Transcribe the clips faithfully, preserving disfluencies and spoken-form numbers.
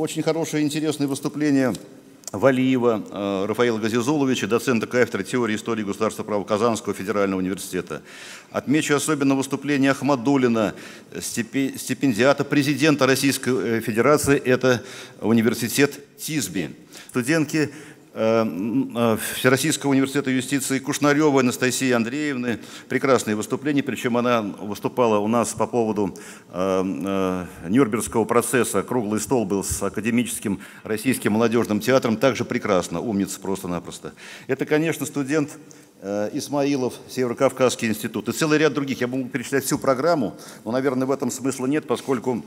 Очень хорошее и интересное выступление Валиева Рафаила Газизуловича, доцента кафедры теории истории государства права Казанского федерального университета. Отмечу особенно выступление Ахмадуллина, стипендиата президента Российской Федерации, это университет ТИСБИ. Студентки Всероссийского университета юстиции Кушнаревой Анастасии Андреевны. Прекрасное выступление, причем она выступала у нас по поводу э, э, Нюрнбергского процесса. Круглый стол был с академическим российским молодежным театром. Также прекрасно, умница просто-напросто. Это, конечно, студент э, Исмаилов, Северокавказский институт и целый ряд других. Я могу перечислять всю программу, но, наверное, в этом смысла нет, поскольку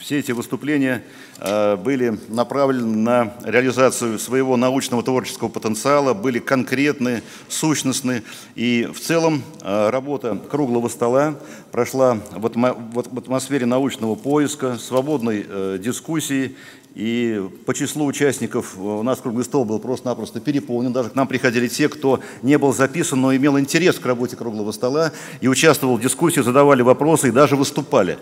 все эти выступления были направлены на реализацию своего научного творческого потенциала, были конкретны, сущностны. И в целом работа круглого стола прошла в атмосфере научного поиска, свободной дискуссии. И по числу участников у нас круглый стол был просто-напросто переполнен. Даже к нам приходили те, кто не был записан, но имел интерес к работе круглого стола и участвовал в дискуссии, задавали вопросы и даже выступали.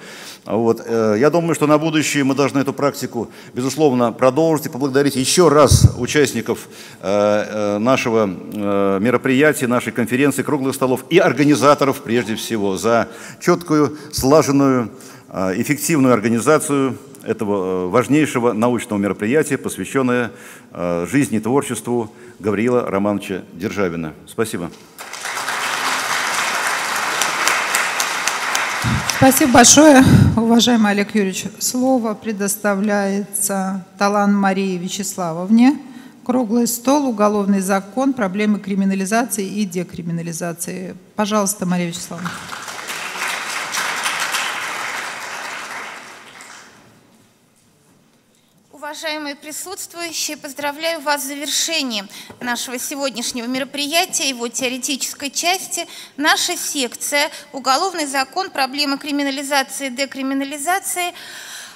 Вот. Я думаю, что на будущее мы должны эту практику, безусловно, продолжить и поблагодарить еще раз участников нашего мероприятия, нашей конференции круглых столов и организаторов прежде всего за четкую, слаженную, эффективную организацию этого важнейшего научного мероприятия, посвященное жизни и творчеству Гавриила Романовича Державина. Спасибо. Спасибо большое, уважаемый Олег Юрьевич. Слово предоставляется Талан Марии Вячеславовне. Круглый стол, уголовный закон, проблемы криминализации и декриминализации. Пожалуйста, Мария Вячеславовна. Уважаемые присутствующие, поздравляю вас с завершением нашего сегодняшнего мероприятия, его теоретической части. Наша секция «Уголовный закон. Проблемы криминализации и декриминализации»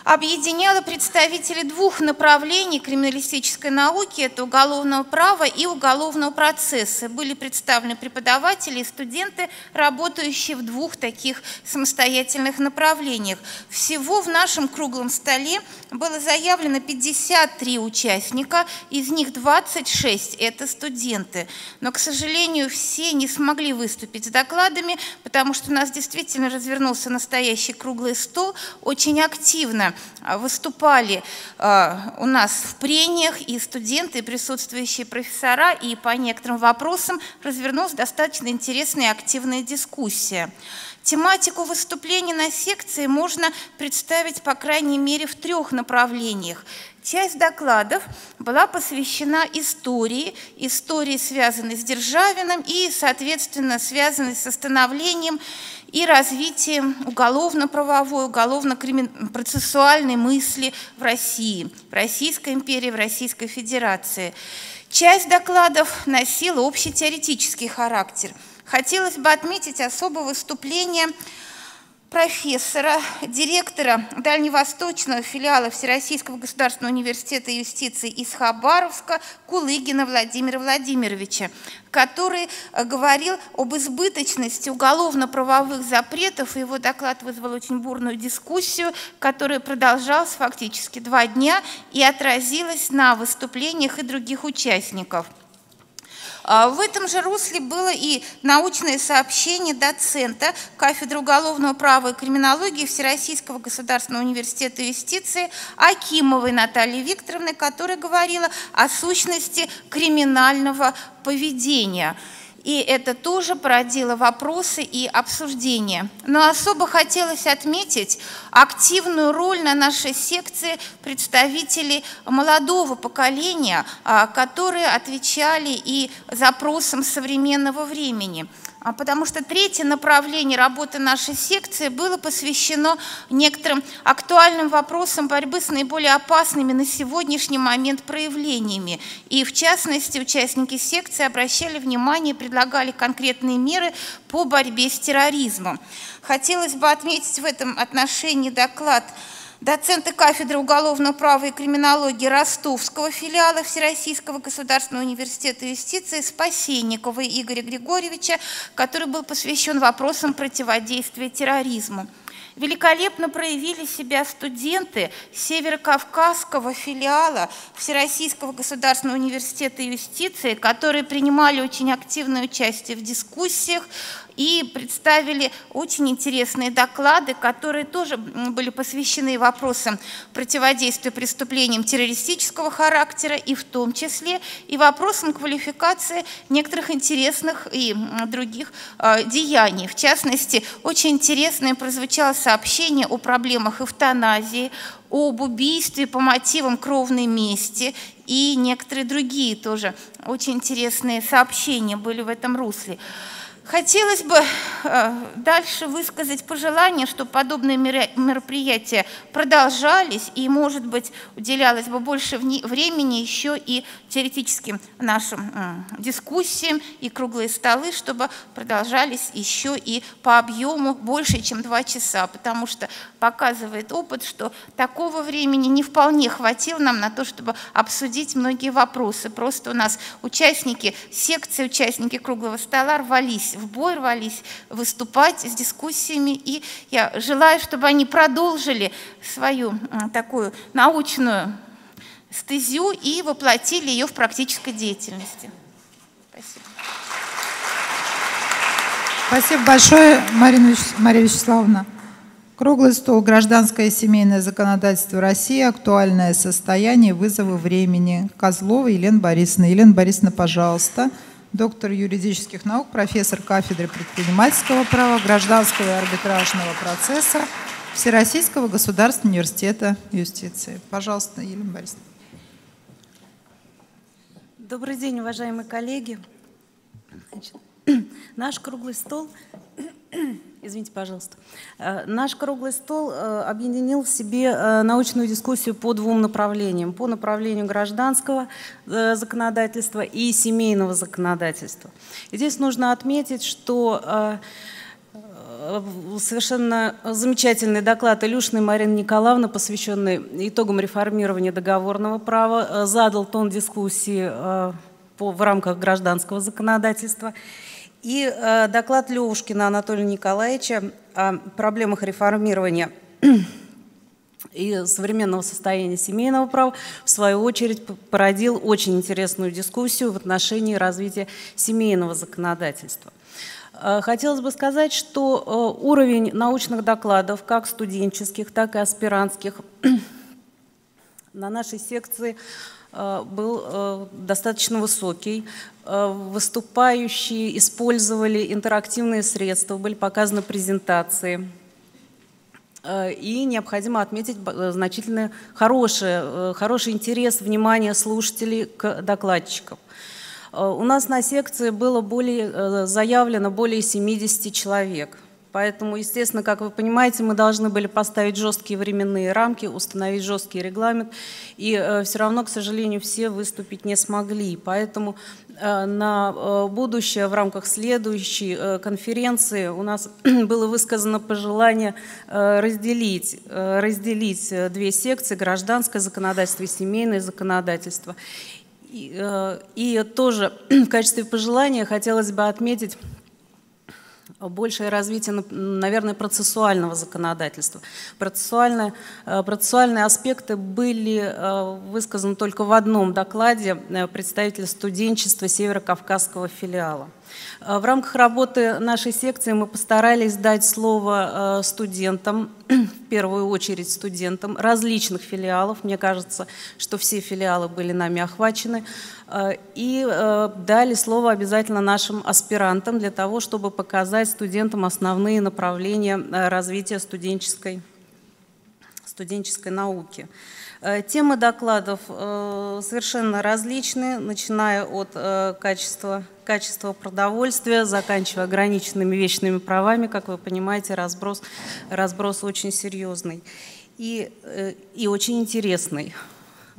объединяла представителей двух направлений криминалистической науки, это уголовного права и уголовного процесса. Были представлены преподаватели и студенты, работающие в двух таких самостоятельных направлениях. Всего в нашем круглом столе было заявлено пятьдесят три участника, из них двадцать шесть – это студенты. Но, к сожалению, все не смогли выступить с докладами, потому что у нас действительно развернулся настоящий круглый стол, очень активно выступали э, у нас в прениях и студенты, и присутствующие профессора, и по некоторым вопросам развернулась достаточно интересная и активная дискуссия. Тематику выступлений на секции можно представить, по крайней мере, в трех направлениях. Часть докладов была посвящена истории, истории, связанной с Державиным и, соответственно, связанной с становлением и развитием уголовно-правовой, уголовно-процессуальной мысли в России, в Российской империи, в Российской Федерации. Часть докладов носила общетеоретический характер. Хотелось бы отметить особое выступление профессора, директора дальневосточного филиала Всероссийского государственного университета юстиции из Хабаровска Кулыгина Владимира Владимировича, который говорил об избыточности уголовно-правовых запретов, и его доклад вызвал очень бурную дискуссию, которая продолжалась фактически два дня и отразилась на выступлениях и других участников. В этом же русле было и научное сообщение доцента кафедры уголовного права и криминологии Всероссийского государственного университета юстиции Акимовой Натальи Викторовны, которая говорила о сущности криминального поведения. И это тоже породило вопросы и обсуждения. Но особо хотелось отметить активную роль на нашей секции представителей молодого поколения, которые отвечали и запросам современного времени. Потому что третье направление работы нашей секции было посвящено некоторым актуальным вопросам борьбы с наиболее опасными на сегодняшний момент проявлениями. И в частности, участники секции обращали внимание, предлагали конкретные меры по борьбе с терроризмом. Хотелось бы отметить в этом отношении доклад доцента кафедры уголовного права и криминологии Ростовского филиала Всероссийского государственного университета юстиции Спасенникова Игоря Григорьевича, который был посвящен вопросам противодействия терроризму. Великолепно проявили себя студенты Северокавказского филиала Всероссийского государственного университета юстиции, которые принимали очень активное участие в дискуссиях и представили очень интересные доклады, которые тоже были посвящены вопросам противодействия преступлениям террористического характера, и в том числе и вопросам квалификации некоторых интересных и других э, деяний. В частности, очень интересное прозвучало сообщение о проблемах эвтаназии, об убийстве по мотивам кровной мести и некоторые другие тоже очень интересные сообщения были в этом русле. Хотелось бы дальше высказать пожелание, чтобы подобные мероприятия продолжались и, может быть, уделялось бы больше времени еще и теоретическим нашим дискуссиям и круглые столы, чтобы продолжались еще и по объему больше, чем два часа, потому что показывает опыт, что такого времени не вполне хватило нам на то, чтобы обсудить многие вопросы. Просто у нас участники секции, участники круглого стола рвались в бой, рвались выступать с дискуссиями. И я желаю, чтобы они продолжили свою такую научную стезю и воплотили ее в практической деятельности. Спасибо. Спасибо большое, Мария Вячеславовна. Круглый стол «Гражданское и семейное законодательство России. Актуальное состояние. Вызовы времени». Козлова Елена Борисовна. Елена Борисовна, пожалуйста. Доктор юридических наук, профессор кафедры предпринимательского права, гражданского и арбитражного процесса Всероссийского государственного университета юстиции. Пожалуйста, Елена Борисовна. Добрый день, уважаемые коллеги. Значит, наш круглый стол, извините, пожалуйста, наш круглый стол объединил в себе научную дискуссию по двум направлениям. По направлению гражданского законодательства и семейного законодательства. И здесь нужно отметить, что совершенно замечательный доклад Илюшиной Марины Николаевны, посвященный итогам реформирования договорного права, задал тон дискуссии в рамках гражданского законодательства. И э, доклад Левушкина Анатолия Николаевича о проблемах реформирования и современного состояния семейного права, в свою очередь, породил очень интересную дискуссию в отношении развития семейного законодательства. Э, хотелось бы сказать, что э, уровень научных докладов, как студенческих, так и аспирантских, на нашей секции был достаточно высокий. Выступающие использовали интерактивные средства, были показаны презентации. И необходимо отметить значительный хороший, хороший интерес, внимание слушателей к докладчикам. У нас на секции было более, заявлено более семидесяти человек. Поэтому, естественно, как вы понимаете, мы должны были поставить жесткие временные рамки, установить жесткий регламент, и э, все равно, к сожалению, все выступить не смогли. Поэтому э, на э, будущее, в рамках следующей э, конференции у нас было высказано пожелание э, разделить, э, разделить две секции – гражданское законодательство и семейное законодательство. И, э, и тоже в качестве пожелания хотелось бы отметить большее развитие, наверное, процессуального законодательства. Процессуальные, процессуальные аспекты были высказаны только в одном докладе представителя студенчества Северокавказского филиала. В рамках работы нашей секции мы постарались дать слово студентам, в первую очередь студентам различных филиалов. Мне кажется, что все филиалы были нами охвачены. И дали слово обязательно нашим аспирантам для того, чтобы показать студентам основные направления развития студенческой, студенческой науки. Темы докладов совершенно различны, начиная от качества, качества продовольствия, заканчивая ограниченными вечными правами. Как вы понимаете, разброс, разброс очень серьезный и, и очень интересный.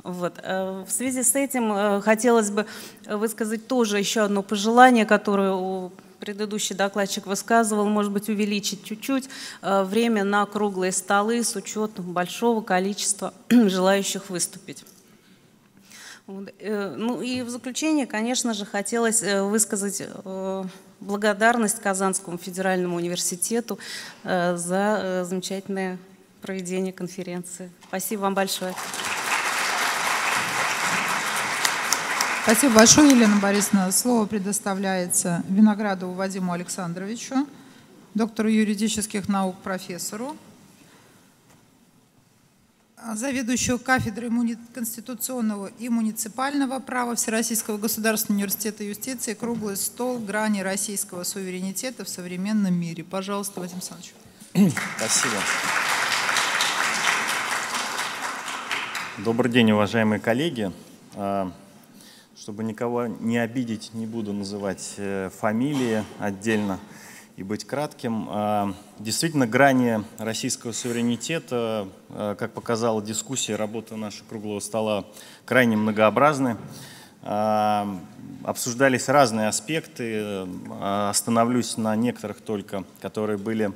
Вот. В связи с этим хотелось бы высказать тоже еще одно пожелание, которое предыдущий докладчик высказывал, может быть, увеличить чуть-чуть время на круглые столы с учетом большого количества желающих выступить. Вот. Ну и в заключение, конечно же, хотелось высказать благодарность Казанскому федеральному университету за замечательное проведение конференции. Спасибо вам большое. Спасибо большое, Елена Борисовна. Слово предоставляется Виноградову Вадиму Александровичу, доктору юридических наук, профессору, заведующего кафедрой конституционного и муниципального права Всероссийского государственного университета юстиции «Круглый стол. Грани российского суверенитета в современном мире». Пожалуйста, Вадим Александрович. Спасибо. Добрый день, уважаемые коллеги. Чтобы никого не обидеть, не буду называть фамилии отдельно и быть кратким. Действительно, грани российского суверенитета, как показала дискуссия, работа нашего круглого стола, крайне многообразны. Обсуждались разные аспекты, остановлюсь на некоторых только, которые были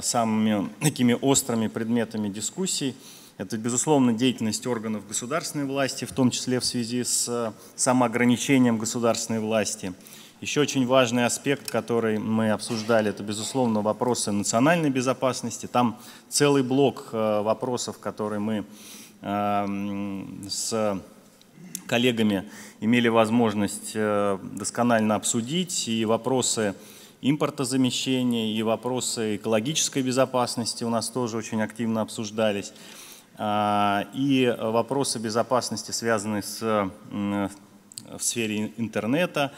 самыми такими острыми предметами дискуссий. Это, безусловно, деятельность органов государственной власти, в том числе в связи с самоограничением государственной власти. Еще очень важный аспект, который мы обсуждали, это, безусловно, вопросы национальной безопасности. Там целый блок вопросов, которые мы с коллегами имели возможность досконально обсудить, и вопросы импортозамещения, и вопросы экологической безопасности у нас тоже очень активно обсуждались, и вопросы безопасности, связанные с, в сфере интернета.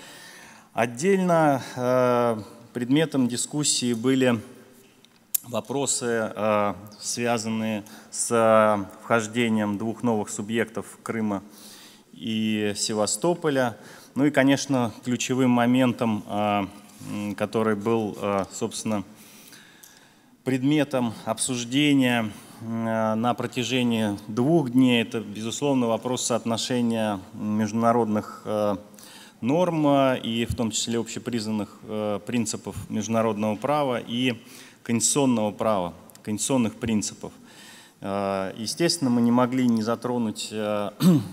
Отдельно э, предметом дискуссии были вопросы, э, связанные с вхождением двух новых субъектов Крыма и Севастополя. Ну и, конечно, ключевым моментом, э, который был, э, собственно, предметом обсуждения э, на протяжении двух дней, это, безусловно, вопрос соотношения международных э, норм и в том числе общепризнанных принципов международного права и конституционного права, конституционных принципов. Естественно, мы не могли не затронуть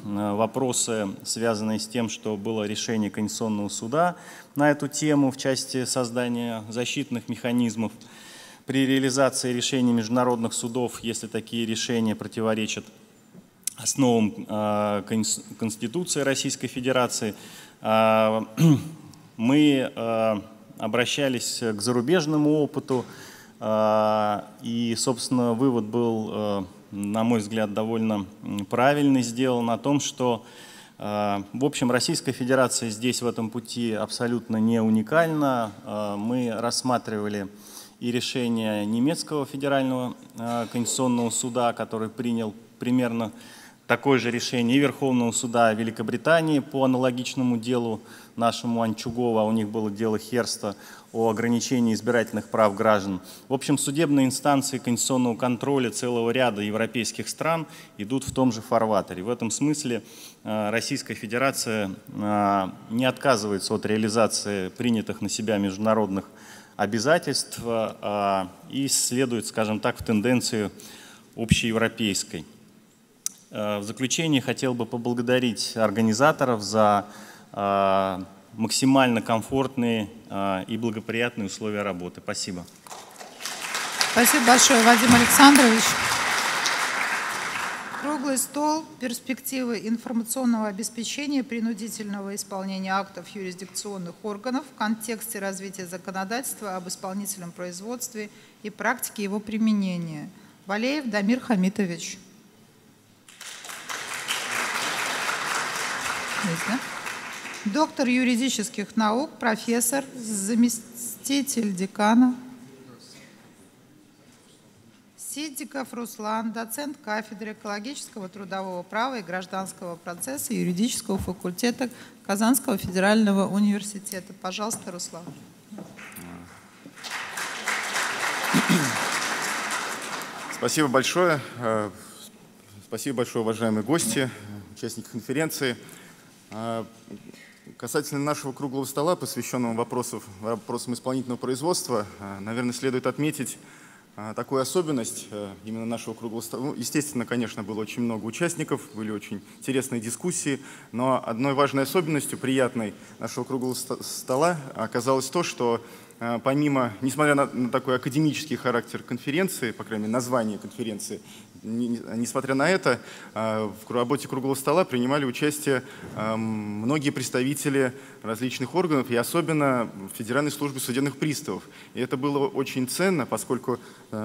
вопросы, связанные с тем, что было решение Конституционного суда на эту тему в части создания защитных механизмов при реализации решений международных судов, если такие решения противоречат основам Конституции Российской Федерации. Мы обращались к зарубежному опыту, и, собственно, вывод был, на мой взгляд, довольно правильный сделан о том, что, в общем, Российская Федерация здесь в этом пути абсолютно не уникальна. Мы рассматривали и решение немецкого федерального конституционного суда, который принял примерно такое же решение и Верховного суда Великобритании по аналогичному делу нашему Анчугова, а у них было дело Херста о ограничении избирательных прав граждан. В общем, судебные инстанции конституционного контроля целого ряда европейских стран идут в том же фарватере. В этом смысле Российская Федерация не отказывается от реализации принятых на себя международных обязательств и следует, скажем так, в тенденцию общеевропейской. В заключение хотел бы поблагодарить организаторов за максимально комфортные и благоприятные условия работы. Спасибо. Спасибо большое, Вадим Александрович. Круглый стол «Перспективы информационного обеспечения принудительного исполнения актов юрисдикционных органов в контексте развития законодательства об исполнительном производстве и практике его применения». Валеев Дамир Хамитович. Доктор юридических наук, профессор, заместитель декана Сидиков Руслан, доцент кафедры экологического, трудового права и гражданского процесса юридического факультета Казанского федерального университета. Пожалуйста, Руслан. Спасибо большое. Спасибо большое, уважаемые гости, участники конференции. Касательно нашего круглого стола, посвященного вопросам, вопросам исполнительного производства, наверное, следует отметить такую особенность именно нашего круглого стола. Ну, естественно, конечно, было очень много участников, были очень интересные дискуссии, но одной важной особенностью, приятной нашего круглого стола оказалось то, что помимо, несмотря на, на такой академический характер конференции, по крайней мере, название конференции, не, несмотря на это, в работе круглого стола принимали участие многие представители различных органов, и особенно Федеральной службы судебных приставов. И это было очень ценно, поскольку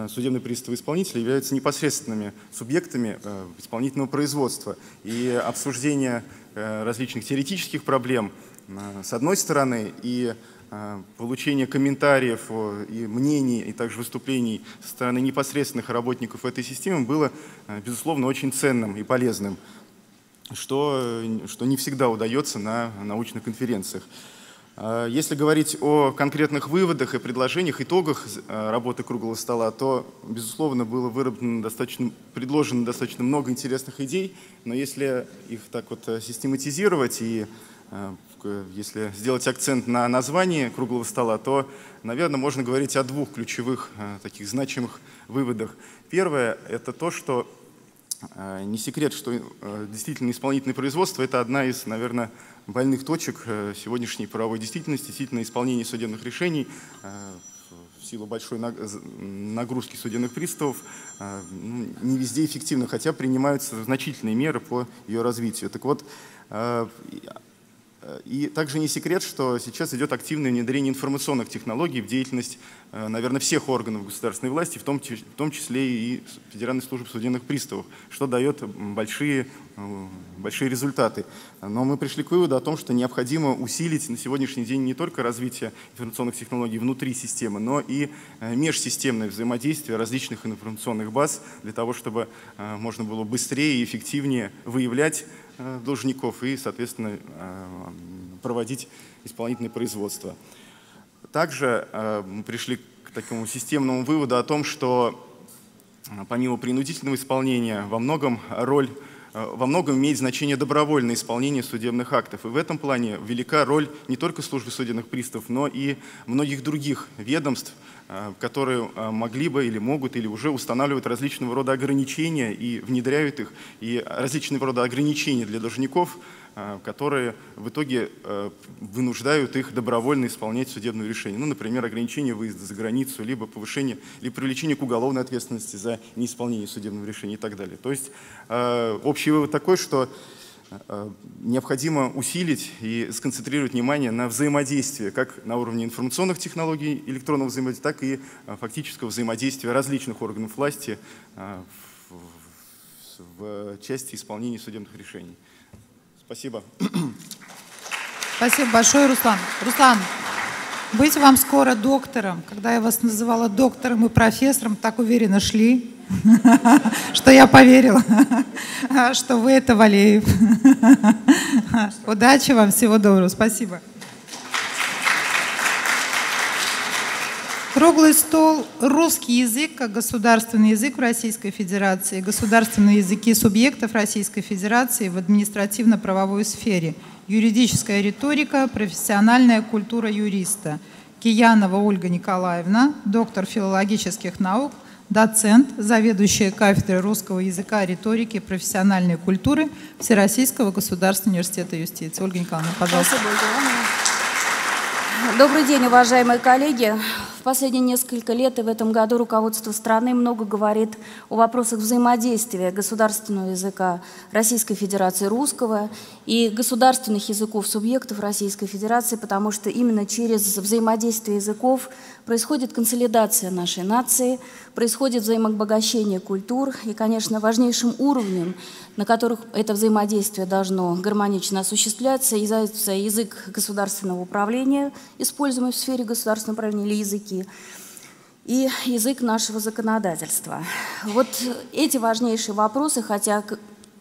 судебные приставы-исполнители являются непосредственными субъектами исполнительного производства. И обсуждение различных теоретических проблем, с одной стороны, и получение комментариев и мнений, и также выступлений со стороны непосредственных работников этой системы было, безусловно, очень ценным и полезным, что, что не всегда удается на научных конференциях. Если говорить о конкретных выводах и предложениях, итогах работы круглого стола, то, безусловно, было выработано достаточно, предложено достаточно много интересных идей, но если их так вот систематизировать и если сделать акцент на названии круглого стола, то, наверное, можно говорить о двух ключевых таких значимых выводах. Первое – это то, что не секрет, что действительно исполнительное производство – это одна из, наверное, больных точек сегодняшней правовой действительности, действительно исполнение судебных решений в силу большой нагрузки судебных приставов не везде эффективно, хотя принимаются значительные меры по ее развитию. Так вот, и также не секрет, что сейчас идет активное внедрение информационных технологий в деятельность, наверное, всех органов государственной власти, в том, в том числе и Федеральной службы судебных приставов, что дает большие, большие результаты. Но мы пришли к выводу о том, что необходимо усилить на сегодняшний день не только развитие информационных технологий внутри системы, но и межсистемное взаимодействие различных информационных баз для того, чтобы можно было быстрее и эффективнее выявлять должников и, соответственно, проводить исполнительное производство. Также мы пришли к такому системному выводу о том, что помимо принудительного исполнения во многом роль во многом имеет значение добровольное исполнение судебных актов. И в этом плане велика роль не только службы судебных приставов, но и многих других ведомств, которые могли бы или могут, или уже устанавливают различного рода ограничения и внедряют их, и различного рода ограничения для должников, которые в итоге вынуждают их добровольно исполнять судебное решение. Ну, например, ограничение выезда за границу, либо повышение, либо привлечение к уголовной ответственности за неисполнение судебного решения и так далее. То есть общий вывод такой, что необходимо усилить и сконцентрировать внимание на взаимодействии как на уровне информационных технологий, электронного взаимодействия, так и фактического взаимодействия различных органов власти в части исполнения судебных решений. Спасибо. Спасибо большое, Руслан. Руслан, быть вам скоро доктором. Когда я вас называла доктором и профессором, так уверенно шли, что я поверила, что вы это Валеев. Удачи вам, всего доброго. Спасибо. Круглый стол «Русский язык как государственный язык в Российской Федерации, государственные языки субъектов Российской Федерации в административно-правовой сфере, юридическая риторика, профессиональная культура юриста». Киянова Ольга Николаевна, доктор филологических наук, доцент, заведующая кафедрой русского языка, риторики и профессиональной культуры Всероссийского государственного университета юстиции. Ольга Николаевна, пожалуйста. Добрый день, уважаемые коллеги. В последние несколько лет и в этом году руководство страны много говорит о вопросах взаимодействия государственного языка Российской Федерации русского и государственных языков субъектов Российской Федерации, потому что именно через взаимодействие языков происходит консолидация нашей нации, происходит взаимообогащение культур, и, конечно, важнейшим уровнем, на которых это взаимодействие должно гармонично осуществляться, является язык государственного управления, используемый в сфере государственного управления, или языки, и язык нашего законодательства. Вот эти важнейшие вопросы, хотя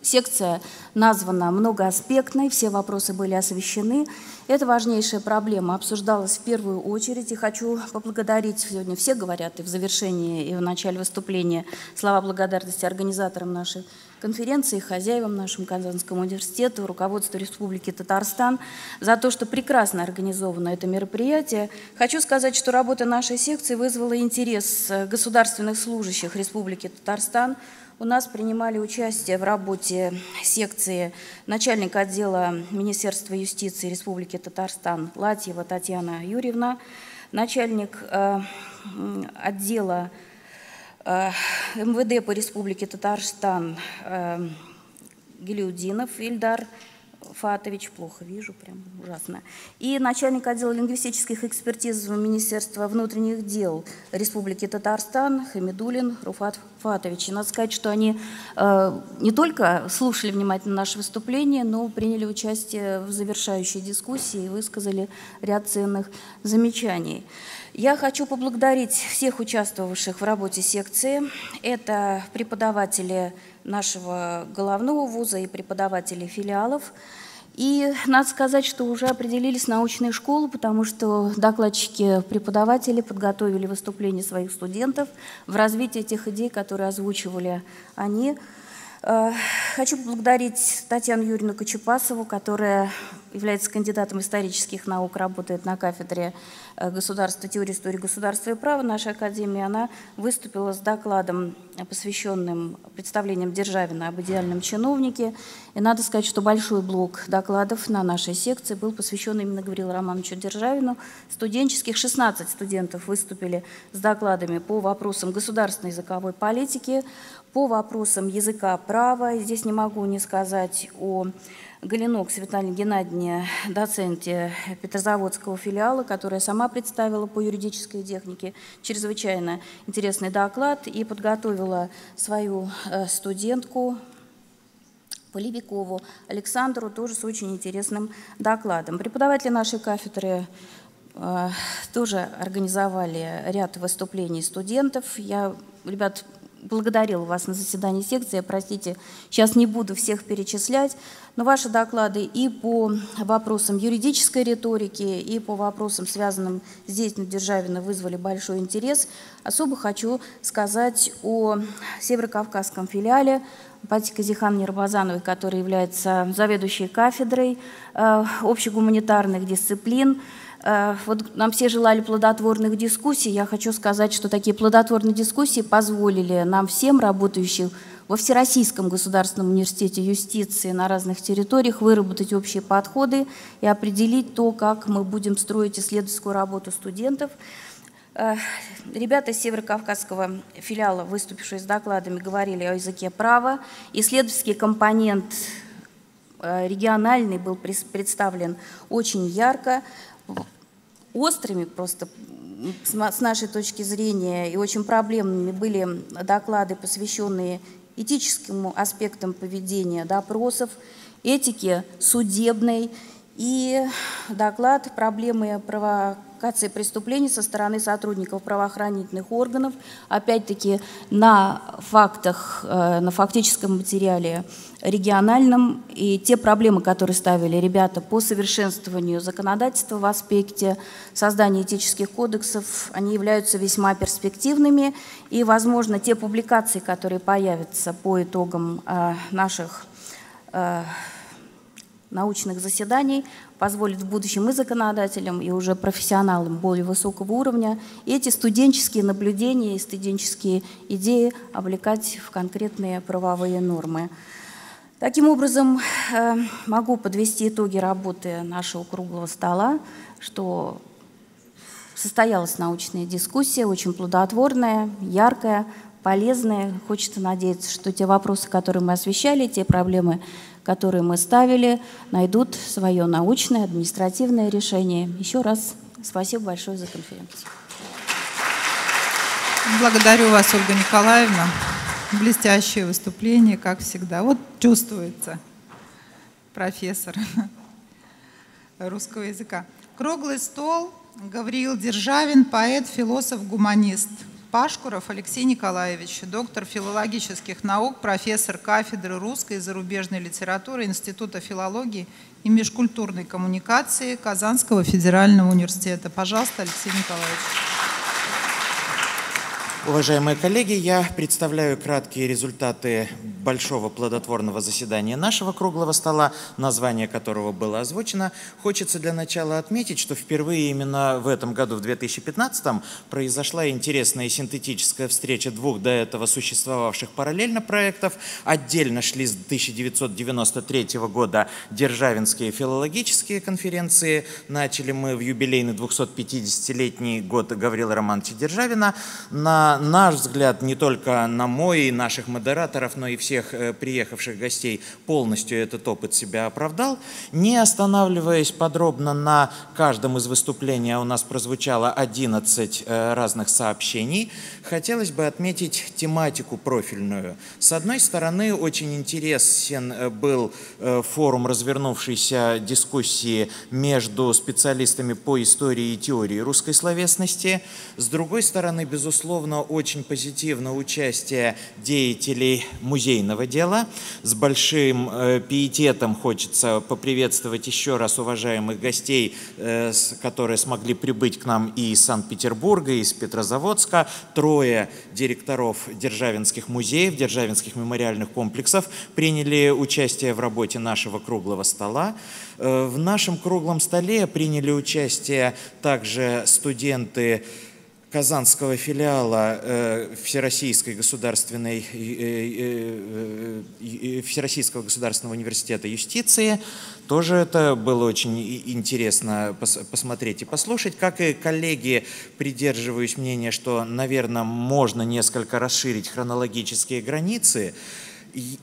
секция названа многоаспектной, все вопросы были освещены, эта важнейшая проблема обсуждалась в первую очередь, и хочу поблагодарить, сегодня все говорят и в завершении, и в начале выступления, слова благодарности организаторам нашей конференции, хозяевам нашему Казанскому университету, руководству Республики Татарстан за то, что прекрасно организовано это мероприятие. Хочу сказать, что работа нашей секции вызвала интерес государственных служащих Республики Татарстан. У нас принимали участие в работе секции начальник отдела Министерства юстиции Республики Татарстан Латиева Татьяна Юрьевна, начальник э, отдела э, МВД по Республике Татарстан э, Гильмутдинов Ильдар Фатович, плохо вижу, прям ужасно, и начальник отдела лингвистических экспертиз Министерства внутренних дел Республики Татарстан Хамидуллин Руфат Фатович. И надо сказать, что они э, не только слушали внимательно наше выступление, но приняли участие в завершающей дискуссии и высказали ряд ценных замечаний. Я хочу поблагодарить всех участвовавших в работе секции. Это преподаватели нашего головного вуза и преподаватели филиалов. И надо сказать, что уже определились научные школы, потому что докладчики-преподаватели подготовили выступления своих студентов в развитии тех идей, которые озвучивали они. Хочу поблагодарить Татьяну Юрьевну Кочепасову, которая является кандидатом исторических наук, работает на кафедре государства, теории истории государства и права нашей академии. Она выступила с докладом, посвященным представлениям Державина об идеальном чиновнике. И надо сказать, что большой блок докладов на нашей секции был посвящен именно Гавриилу Романовичу Державину. Студенческих шестнадцать студентов выступили с докладами по вопросам государственной языковой политики, по вопросам языка права. Здесь не могу не сказать о Голинок Светлане Геннадьевне, доценте Петрозаводского филиала, которая сама представила по юридической технике чрезвычайно интересный доклад и подготовила свою студентку Полевикову Александру тоже с очень интересным докладом. Преподаватели нашей кафедры э, тоже организовали ряд выступлений студентов. Я, ребят, благодарила вас на заседании секции, простите, сейчас не буду всех перечислять, но ваши доклады и по вопросам юридической риторики, и по вопросам, связанным с деятельностью Державина, вызвали большой интерес. Особо хочу сказать о Северокавказском филиале Патикозихан Нербазановой, которая является заведующей кафедрой э, общегуманитарных дисциплин. Вот нам все желали плодотворных дискуссий. Я хочу сказать, что такие плодотворные дискуссии позволили нам всем, работающим во Всероссийском государственном университете юстиции на разных территориях, выработать общие подходы и определить то, как мы будем строить исследовательскую работу студентов. Ребята из Северокавказского филиала, выступившие с докладами, говорили о языке права. Исследовательский компонент региональный был представлен очень ярко, острыми просто с нашей точки зрения и очень проблемными были доклады, посвященные этическим аспектам поведения допросов, этике судебной и доклад «Проблемы провокации преступлений со стороны сотрудников правоохранительных органов», опять-таки на фактах, на фактическом материале региональном, и те проблемы, которые ставили ребята по совершенствованию законодательства в аспекте создания этических кодексов, они являются весьма перспективными, и, возможно, те публикации, которые появятся по итогам наших научных заседаний, позволит в будущем и законодателям, и уже профессионалам более высокого уровня эти студенческие наблюдения и студенческие идеи облекать в конкретные правовые нормы. Таким образом, могу подвести итоги работы нашего круглого стола, что состоялась научная дискуссия, очень плодотворная, яркая, полезная. Хочется надеяться, что те вопросы, которые мы освещали, те проблемы, которые мы ставили, найдут свое научное, административное решение. Еще раз спасибо большое за конференцию. Благодарю вас, Ольга Николаевна. Блестящее выступление, как всегда. Вот чувствуется профессор русского языка. Круглый стол. Гавриил Державин, поэт, философ, гуманист. Пашкуров Алексей Николаевич, доктор филологических наук, профессор кафедры русской и зарубежной литературы Института филологии и межкультурной коммуникации Казанского федерального университета. Пожалуйста, Алексей Николаевич. Уважаемые коллеги, я представляю краткие результаты большого плодотворного заседания нашего круглого стола, название которого было озвучено. Хочется для начала отметить, что впервые именно в этом году, в две тысячи пятнадцатом, произошла интересная синтетическая встреча двух до этого существовавших параллельно проектов. Отдельно шли с тысяча девятьсот девяносто третьего года державинские филологические конференции. Начали мы в юбилейный двухсот пятидесятилетний год Гавриила Романовича Державина. На На наш взгляд, не только на мой и наших модераторов, но и всех приехавших гостей, полностью этот опыт себя оправдал. Не останавливаясь подробно на каждом из выступлений, у нас прозвучало одиннадцать разных сообщений, хотелось бы отметить тематику профильную. С одной стороны, очень интересен был форум развернувшейся дискуссии между специалистами по истории и теории русской словесности. С другой стороны, безусловно, очень позитивно участие деятелей музейного дела. С большим пиететом хочется поприветствовать еще раз уважаемых гостей, которые смогли прибыть к нам и из Санкт-Петербурга, и из Петрозаводска. Трое директоров державинских музеев, державинских мемориальных комплексов приняли участие в работе нашего круглого стола. В нашем круглом столе приняли участие также студенты Казанского филиала Всероссийской государственной, Всероссийского государственного университета юстиции. Тоже это было очень интересно посмотреть и послушать. Как и коллеги, придерживаюсь мнения, что, наверное, можно несколько расширить хронологические границы.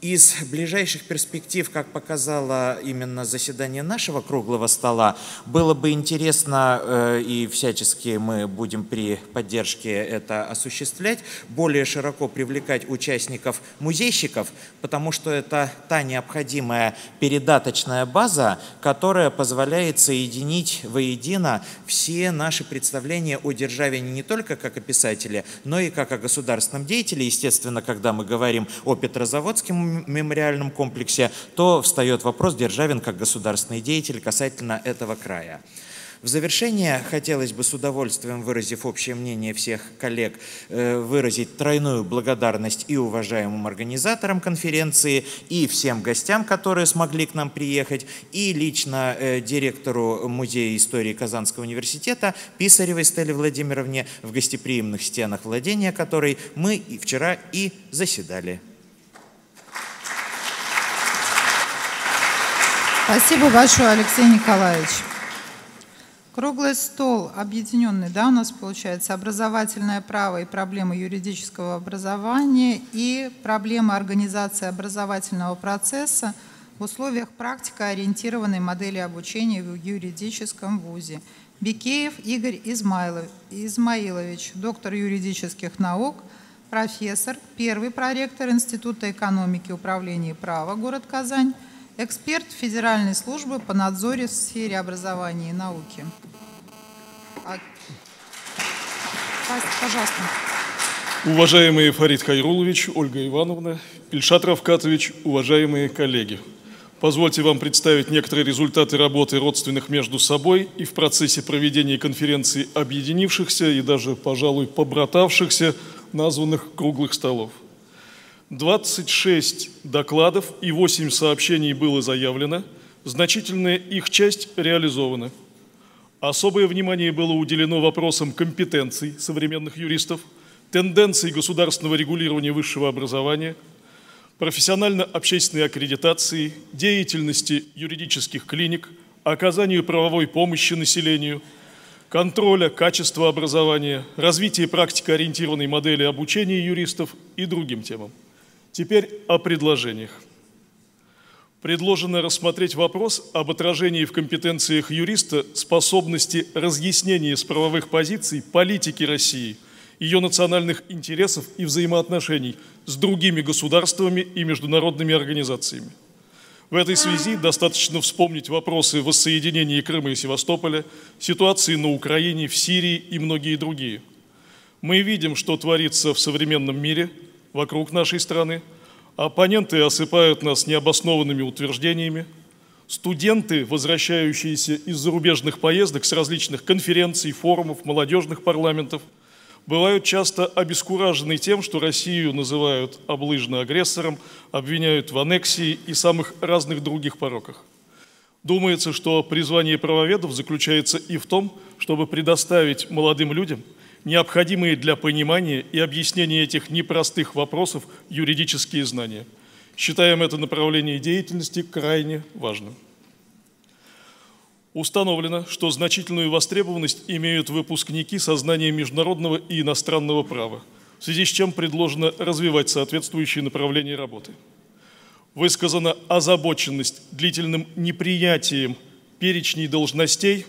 Из ближайших перспектив, как показало именно заседание нашего круглого стола, было бы интересно, и всячески мы будем при поддержке это осуществлять, более широко привлекать участников музейщиков, потому что это та необходимая передаточная база, которая позволяет соединить воедино все наши представления о Державине не только как о писателе, но и как о государственном деятеле. Естественно, когда мы говорим о Петрозаводске, мемориальном комплексе, то встает вопрос Державин как государственный деятель касательно этого края. В завершение хотелось бы с удовольствием, выразив общее мнение всех коллег, выразить тройную благодарность и уважаемым организаторам конференции, и всем гостям, которые смогли к нам приехать, и лично директору Музея истории Казанского университета Писаревой Стелле Владимировне, в гостеприимных стенах владения которой мы и вчера и заседали. Спасибо большое, Алексей Николаевич. Круглый стол объединенный, да, у нас получается, образовательное право и проблемы юридического образования и проблемы организации образовательного процесса в условиях практикоориентированной модели обучения в юридическом вузе. Бикеев Игорь Измайлович, доктор юридических наук, профессор, первый проректор Института экономики, управления и права, город Казань, эксперт Федеральной службы по надзору в сфере образования и науки. Пожалуйста. Уважаемый Фарид Хайрулович, Ольга Ивановна, Ильшат Равкатович, уважаемые коллеги. Позвольте вам представить некоторые результаты работы родственных между собой и в процессе проведения конференции объединившихся и даже, пожалуй, побратавшихся названных круглых столов. двадцать шесть докладов и восемь сообщений было заявлено, значительная их часть реализована. Особое внимание было уделено вопросам компетенций современных юристов, тенденций государственного регулирования высшего образования, профессионально-общественной аккредитации, деятельности юридических клиник, оказанию правовой помощи населению, контроля качества образования, развития практикоориентированной модели обучения юристов и другим темам. Теперь о предложениях. Предложено рассмотреть вопрос об отражении в компетенциях юриста способности разъяснения с правовых позиций политики России, ее национальных интересов и взаимоотношений с другими государствами и международными организациями. В этой связи достаточно вспомнить вопросы воссоединения Крыма и Севастополя, ситуации на Украине, в Сирии и многие другие. Мы видим, что творится в современном мире, вокруг нашей страны, оппоненты осыпают нас необоснованными утверждениями, студенты, возвращающиеся из зарубежных поездок с различных конференций, форумов, молодежных парламентов, бывают часто обескуражены тем, что Россию называют облыжно агрессором, обвиняют в аннексии и самых разных других пороках. Думается, что призвание правоведов заключается и в том, чтобы предоставить молодым людям необходимые для понимания и объяснения этих непростых вопросов юридические знания. Считаем это направление деятельности крайне важным. Установлено, что значительную востребованность имеют выпускники со знанием международного и иностранного права, в связи с чем предложено развивать соответствующие направления работы. Высказана озабоченность длительным неприятием перечней должностей,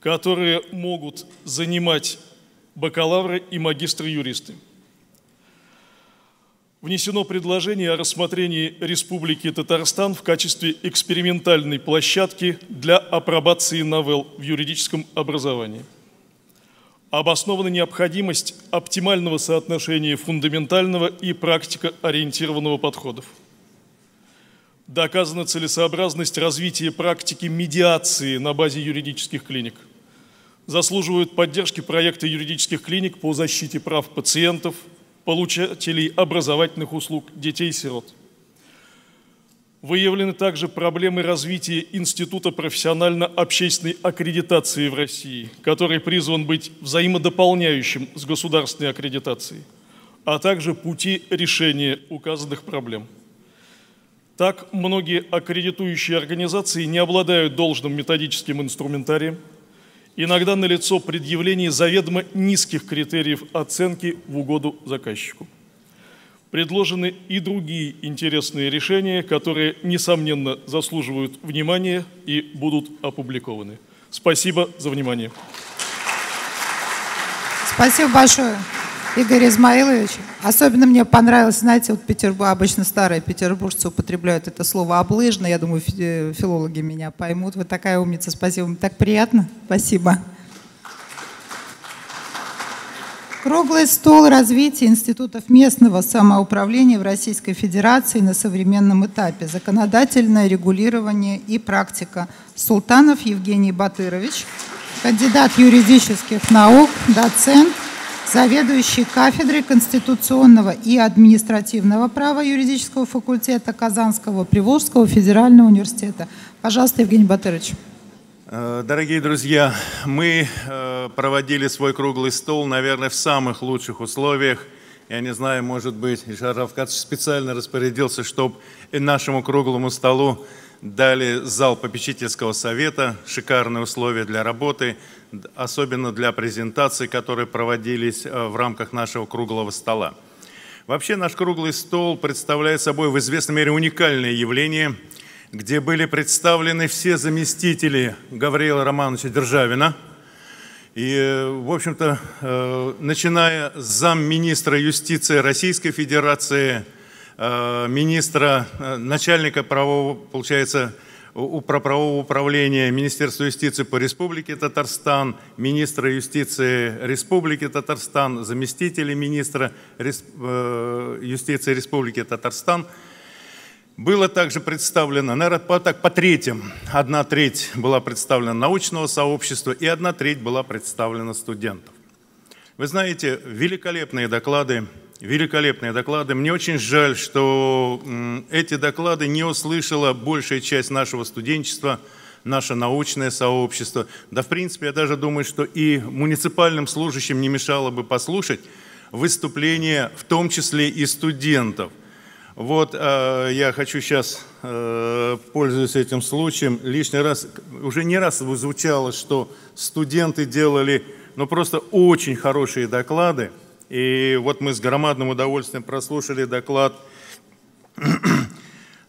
которые могут занимать бакалавры и магистры-юристы. Внесено предложение о рассмотрении Республики Татарстан в качестве экспериментальной площадки для апробации новелл в юридическом образовании. Обоснована необходимость оптимального соотношения фундаментального и практикоориентированного подходов. Доказана целесообразность развития практики медиации на базе юридических клиник. Заслуживают поддержки проекты юридических клиник по защите прав пациентов, получателей образовательных услуг, детей-сирот. Выявлены также проблемы развития Института профессионально-общественной аккредитации в России, который призван быть взаимодополняющим с государственной аккредитацией, а также пути решения указанных проблем. Так, многие аккредитующие организации не обладают должным методическим инструментарием. Иногда налицо предъявление заведомо низких критериев оценки в угоду заказчику. Предложены и другие интересные решения, которые, несомненно, заслуживают внимания и будут опубликованы. Спасибо за внимание. Спасибо большое, Игорь Измаилович. Особенно мне понравилось, знаете, вот Петербург, обычно старые петербуржцы употребляют это слово «облыжно». Я думаю, филологи меня поймут. Вы такая умница, спасибо. Мне так приятно. Спасибо. Круглый стол развития институтов местного самоуправления в Российской Федерации на современном этапе. Законодательное регулирование и практика. Султанов Евгений Батырович, кандидат юридических наук, доцент. Заведующий кафедрой конституционного и административного права юридического факультета Казанского Приволжского федерального университета. Пожалуйста, Евгений Батырович. Дорогие друзья, мы проводили свой круглый стол, наверное, в самых лучших условиях. Я не знаю, может быть, Ильшар Равкатович специально распорядился, чтобы нашему круглому столу дали зал попечительского совета, шикарные условия для работы, особенно для презентаций, которые проводились в рамках нашего круглого стола. Вообще наш круглый стол представляет собой в известной мере уникальное явление, где были представлены все заместители Гавриила Романовича Державина. И, в общем-то, начиная с замминистра юстиции Российской Федерации, министра, начальника правового, получается, правового управления Министерства юстиции по Республике Татарстан, министра юстиции Республики Татарстан, заместители министра юстиции Республики Татарстан. Было также представлено, наверное, по, так, по третьим, одна треть была представлена научного сообщества и одна треть была представлена студентов. Вы знаете, великолепные доклады. Великолепные доклады. Мне очень жаль, что эти доклады не услышала большая часть нашего студенчества, наше научное сообщество. Да, в принципе, я даже думаю, что и муниципальным служащим не мешало бы послушать выступления, в том числе и студентов. Вот я хочу сейчас, пользуясь этим случаем, лишний раз, уже не раз звучало, что студенты делали, ну, просто очень хорошие доклады. И вот мы с громадным удовольствием прослушали доклад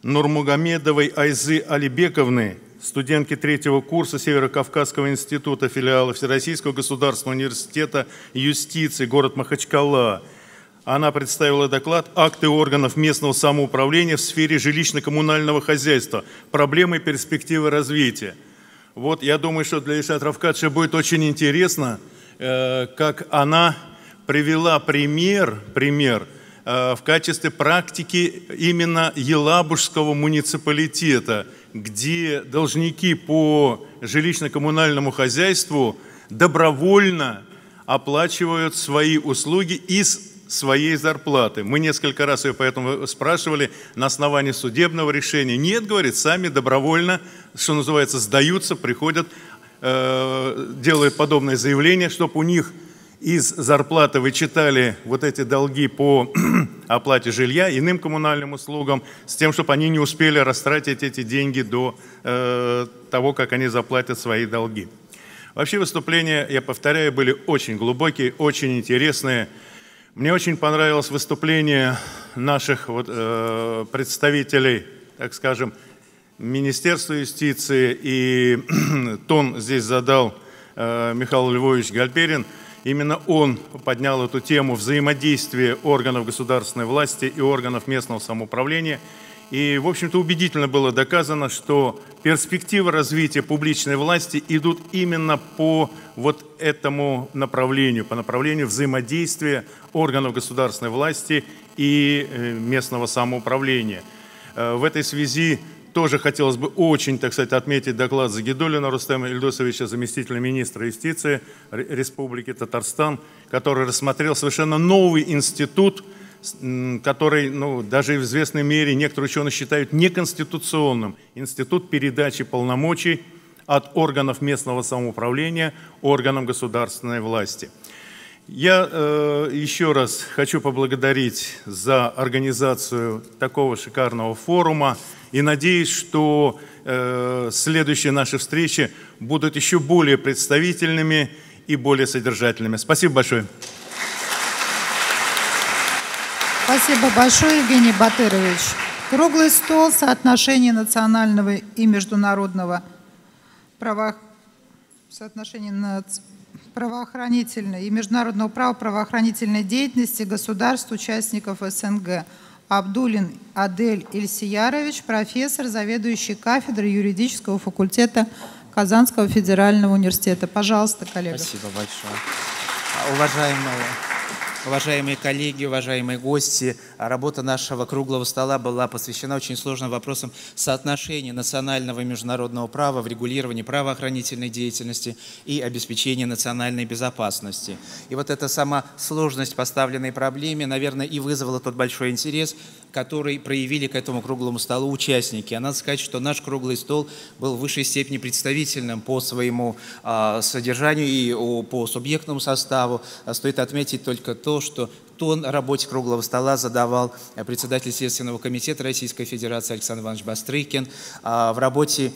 Нурмугамедовой Айзы Алибековны, студентки третьего курса Северокавказского института филиала Всероссийского государственного университета юстиции, город Махачкала. Она представила доклад «Акты органов местного самоуправления в сфере жилищно-коммунального хозяйства. Проблемы и перспективы развития». Вот я думаю, что для Ильшата Равкатовича будет очень интересно, как она привела пример, пример э, в качестве практики именно Елабужского муниципалитета, где должники по жилищно-коммунальному хозяйству добровольно оплачивают свои услуги из своей зарплаты. Мы несколько раз ее поэтому спрашивали на основании судебного решения. Нет, говорит, сами добровольно, что называется, сдаются, приходят, э, делают подобное заявление, чтобы у них из зарплаты вычитали вот эти долги по оплате жилья, иным коммунальным услугам, с тем, чтобы они не успели растратить эти деньги до э, того, как они заплатят свои долги. Вообще выступления, я повторяю, были очень глубокие, очень интересные. Мне очень понравилось выступление наших вот, э, представителей, так скажем, Министерства юстиции, и тон здесь задал э, Михаил Львович Гальперин. Именно он поднял эту тему взаимодействия органов государственной власти и органов местного самоуправления. И, в общем-то, убедительно было доказано, что перспективы развития публичной власти идут именно по вот этому направлению, по направлению взаимодействия органов государственной власти и местного самоуправления. В этой связи тоже хотелось бы очень, так сказать, отметить доклад Загидуллина Рустема Ильдусовича, заместителя министра юстиции Республики Татарстан, который рассмотрел совершенно новый институт, который, ну, даже в известной мере некоторые ученые считают неконституционным, институт передачи полномочий от органов местного самоуправления органам государственной власти. Я э, еще раз хочу поблагодарить за организацию такого шикарного форума и надеюсь, что э, следующие наши встречи будут еще более представительными и более содержательными. Спасибо большое. Спасибо большое, Евгений Батырович. Круглый стол соотношения национального и международного права, соотношения наци... правоохранительной и международного права правоохранительной деятельности государств, участников СНГ. Абдуллин Адель Ильсиярович, профессор, заведующий кафедрой юридического факультета Казанского федерального университета. Пожалуйста, коллега. Спасибо большое. Уважаемые... Уважаемые коллеги, уважаемые гости, работа нашего круглого стола была посвящена очень сложным вопросам соотношения национального и международного права в регулировании правоохранительной деятельности и обеспечении национальной безопасности. И вот эта сама сложность поставленной проблеме, наверное, и вызвала тот большой интерес, который проявили к этому круглому столу участники. А надо сказать, что наш круглый стол был в высшей степени представительным по своему э, содержанию и о, по субъектному составу. Стоит отметить только то, что тон работе круглого стола задавал председатель Следственного комитета Российской Федерации Александр Иванович Бастрыкин. В работе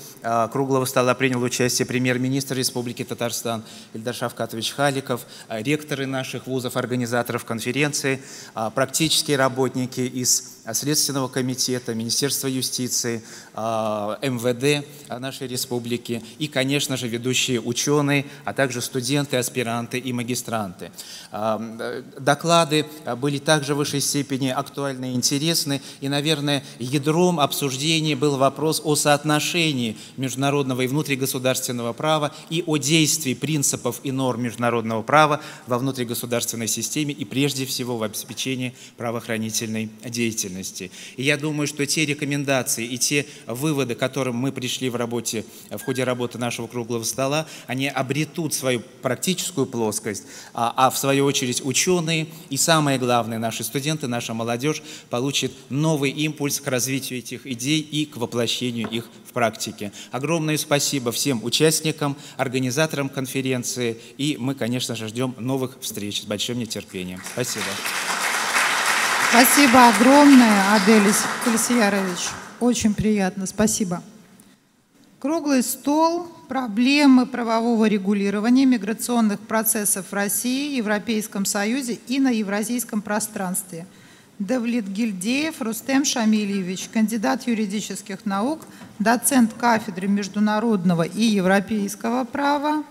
круглого стола принял участие премьер-министр Республики Татарстан Ильдар Шавкатович Халиков, ректоры наших вузов, организаторов конференции, практические работники из Следственного комитета, Министерства юстиции, МВД нашей республики и, конечно же, ведущие ученые, а также студенты, аспиранты и магистранты. Доклады были также в высшей степени актуальны и интересны, и, наверное, ядром обсуждения был вопрос о соотношении международного и внутригосударственного права и о действии принципов и норм международного права во внутригосударственной системе и, прежде всего, в обеспечении правоохранительной деятельности. И я думаю, что те рекомендации и те выводы, к которым мы пришли в работе, в ходе работы нашего круглого стола, они обретут свою практическую плоскость, а, а в свою очередь ученые и, самое главное, наши студенты, наша молодежь получат новый импульс к развитию этих идей и к воплощению их в практике. Огромное спасибо всем участникам, организаторам конференции, и мы, конечно же, ждем новых встреч с большим нетерпением. Спасибо. Спасибо огромное, Адель Ильсиярович. Очень приятно, спасибо. Круглый стол «Проблемы правового регулирования миграционных процессов в России, Европейском Союзе и на евразийском пространстве». Давлетгильдеев Рустем Шамильевич, кандидат юридических наук, доцент кафедры международного и европейского права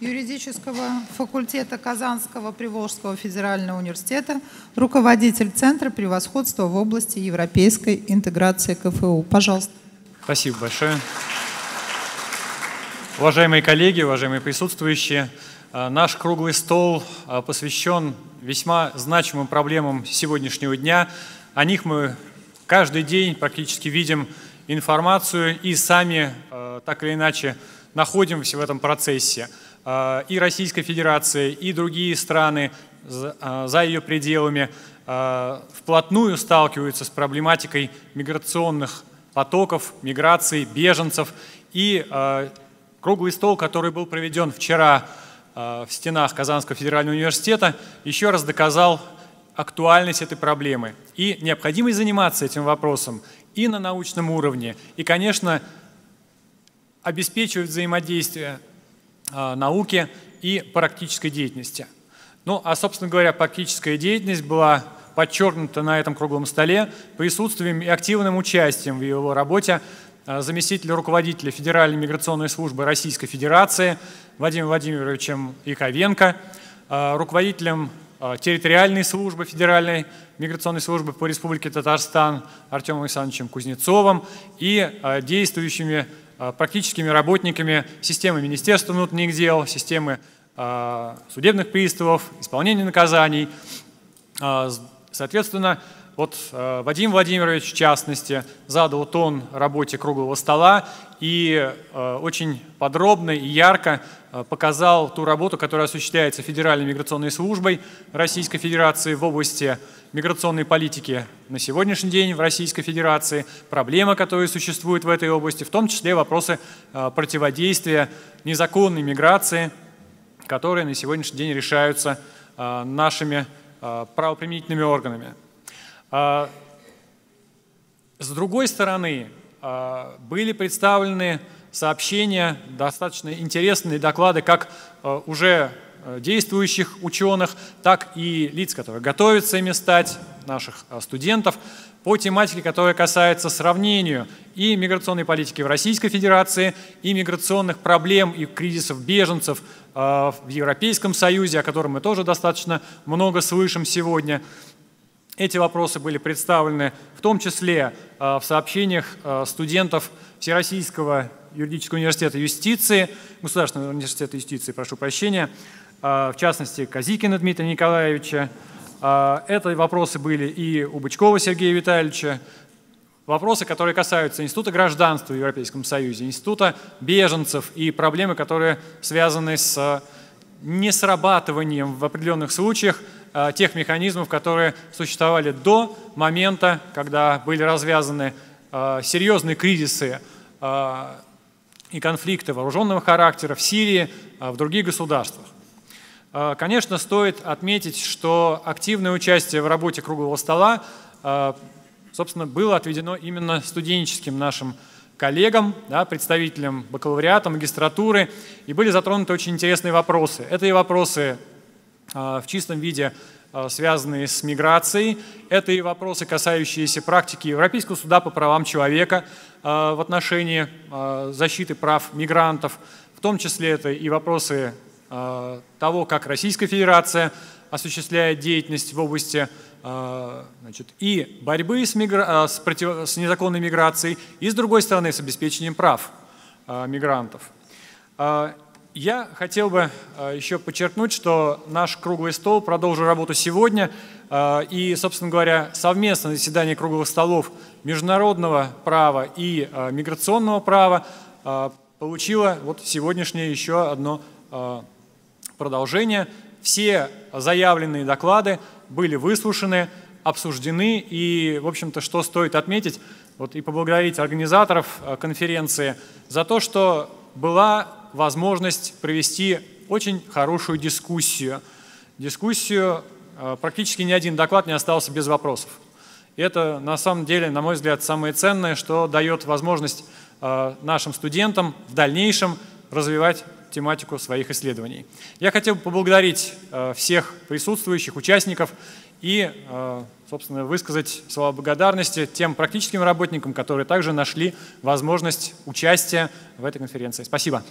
юридического факультета Казанского Приволжского федерального университета, руководитель Центра превосходства в области европейской интеграции КФУ. Пожалуйста. Спасибо большое. Уважаемые коллеги, уважаемые присутствующие, наш круглый стол посвящен весьма значимым проблемам сегодняшнего дня. О них мы каждый день практически видим информацию и сами так или иначе находимся в этом процессе. И Российская Федерация, и другие страны за ее пределами вплотную сталкиваются с проблематикой миграционных потоков, миграций, беженцев. И круглый стол, который был проведен вчера в стенах Казанского федерального университета, еще раз доказал актуальность этой проблемы и необходимость заниматься этим вопросом и на научном уровне, и, конечно, обеспечивать взаимодействие науки и практической деятельности. Ну, а, собственно говоря, практическая деятельность была подчеркнута на этом круглом столе присутствием и активным участием в его работе заместителя руководителя Федеральной миграционной службы Российской Федерации Вадимом Владимировичем Яковенко, руководителем территориальной службы Федеральной миграционной службы по Республике Татарстан Артемом Александровичем Кузнецовым и действующими практическими работниками системы Министерства внутренних дел, системы судебных приставов, исполнения наказаний. Соответственно, вот Вадим Владимирович, в частности, задал тон работе круглого стола и очень подробно и ярко показал ту работу, которая осуществляется Федеральной миграционной службой Российской Федерации в области миграционной политики на сегодняшний день в Российской Федерации, проблемы, которые существуют в этой области, в том числе вопросы противодействия незаконной миграции, которые на сегодняшний день решаются нашими правоприменительными органами. С другой стороны, были представлены сообщения, достаточно интересные доклады как уже действующих ученых, так и лиц, которые готовятся ими стать, наших студентов, по тематике, которая касается сравнению и миграционной политики в Российской Федерации, и миграционных проблем и кризисов беженцев в Европейском Союзе, о котором мы тоже достаточно много слышим сегодня. Эти вопросы были представлены в том числе в сообщениях студентов Всероссийского юридического университета юстиции, Государственного университета юстиции, прошу прощения, в частности, Козикина Дмитрия Николаевича. Это вопросы были и у Бычкова Сергея Витальевича. Вопросы, которые касаются Института гражданства в Европейском Союзе, Института беженцев и проблемы, которые связаны с несрабатыванием в определенных случаях тех механизмов, которые существовали до момента, когда были развязаны серьезные кризисы и конфликты вооруженного характера в Сирии, в других государствах. Конечно, стоит отметить, что активное участие в работе круглого стола, собственно, было отведено именно студенческим нашим коллегам, да, представителям бакалавриата, магистратуры, и были затронуты очень интересные вопросы. Это и вопросы в чистом виде, связанные с миграцией. Это и вопросы, касающиеся практики Европейского суда по правам человека в отношении защиты прав мигрантов. В том числе это и вопросы того, как Российская Федерация осуществляет деятельность в области, значит, и борьбы с, мигра... с, против... с незаконной миграцией, и, с другой стороны, с обеспечением прав мигрантов. Я хотел бы еще подчеркнуть, что наш круглый стол продолжил работу сегодня, и, собственно говоря, совместное заседание круглых столов международного права и миграционного права получило вот сегодняшнее еще одно продолжение. Все заявленные доклады были выслушаны, обсуждены, и, в общем-то, что стоит отметить, вот и поблагодарить организаторов конференции за то, что была возможность провести очень хорошую дискуссию. Дискуссию, практически ни один доклад не остался без вопросов. И это, на самом деле, на мой взгляд, самое ценное, что дает возможность нашим студентам в дальнейшем развивать тематику своих исследований. Я хотел бы поблагодарить всех присутствующих, участников и, собственно, высказать слова благодарности тем практическим работникам, которые также нашли возможность участия в этой конференции. Спасибо.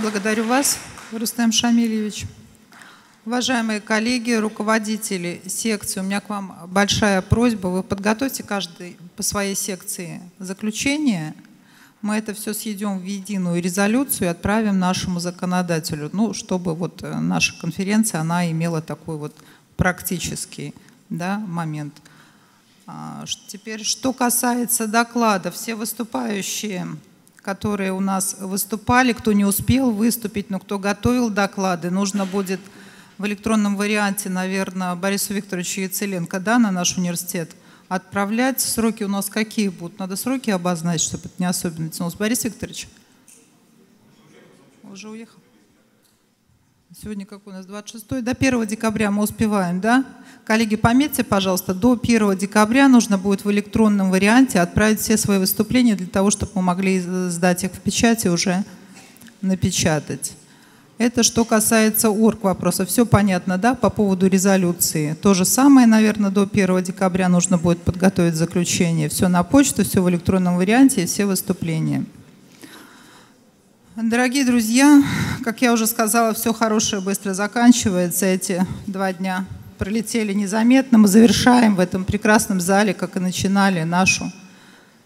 Благодарю вас, Рустам Шамильевич. Уважаемые коллеги, руководители секции, у меня к вам большая просьба. Вы подготовьте каждый по своей секции заключение. Мы это все съедем в единую резолюцию и отправим нашему законодателю, ну, чтобы вот наша конференция, она имела такой вот практический, да, момент. Теперь, что касается доклада, все выступающие, которые у нас выступали, кто не успел выступить, но кто готовил доклады, нужно будет в электронном варианте, наверное, Борису Викторовичу Яцеленко, да, на наш университет отправлять. Сроки у нас какие будут? Надо сроки обозначить, чтобы это не особенно тянулось. Борис Викторович? Уже уехал. Сегодня как у нас двадцать шестое, до первого декабря мы успеваем, да? Коллеги, пометьте, пожалуйста, до первого декабря нужно будет в электронном варианте отправить все свои выступления для того, чтобы мы могли сдать их в печати и уже напечатать. Это что касается орг вопроса. Все понятно, да, по поводу резолюции. То же самое, наверное, до первого декабря нужно будет подготовить заключение. Все на почту, все в электронном варианте и все выступления. Дорогие друзья, как я уже сказала, все хорошее быстро заканчивается. Эти два дня пролетели незаметно. Мы завершаем в этом прекрасном зале, как и начинали, нашу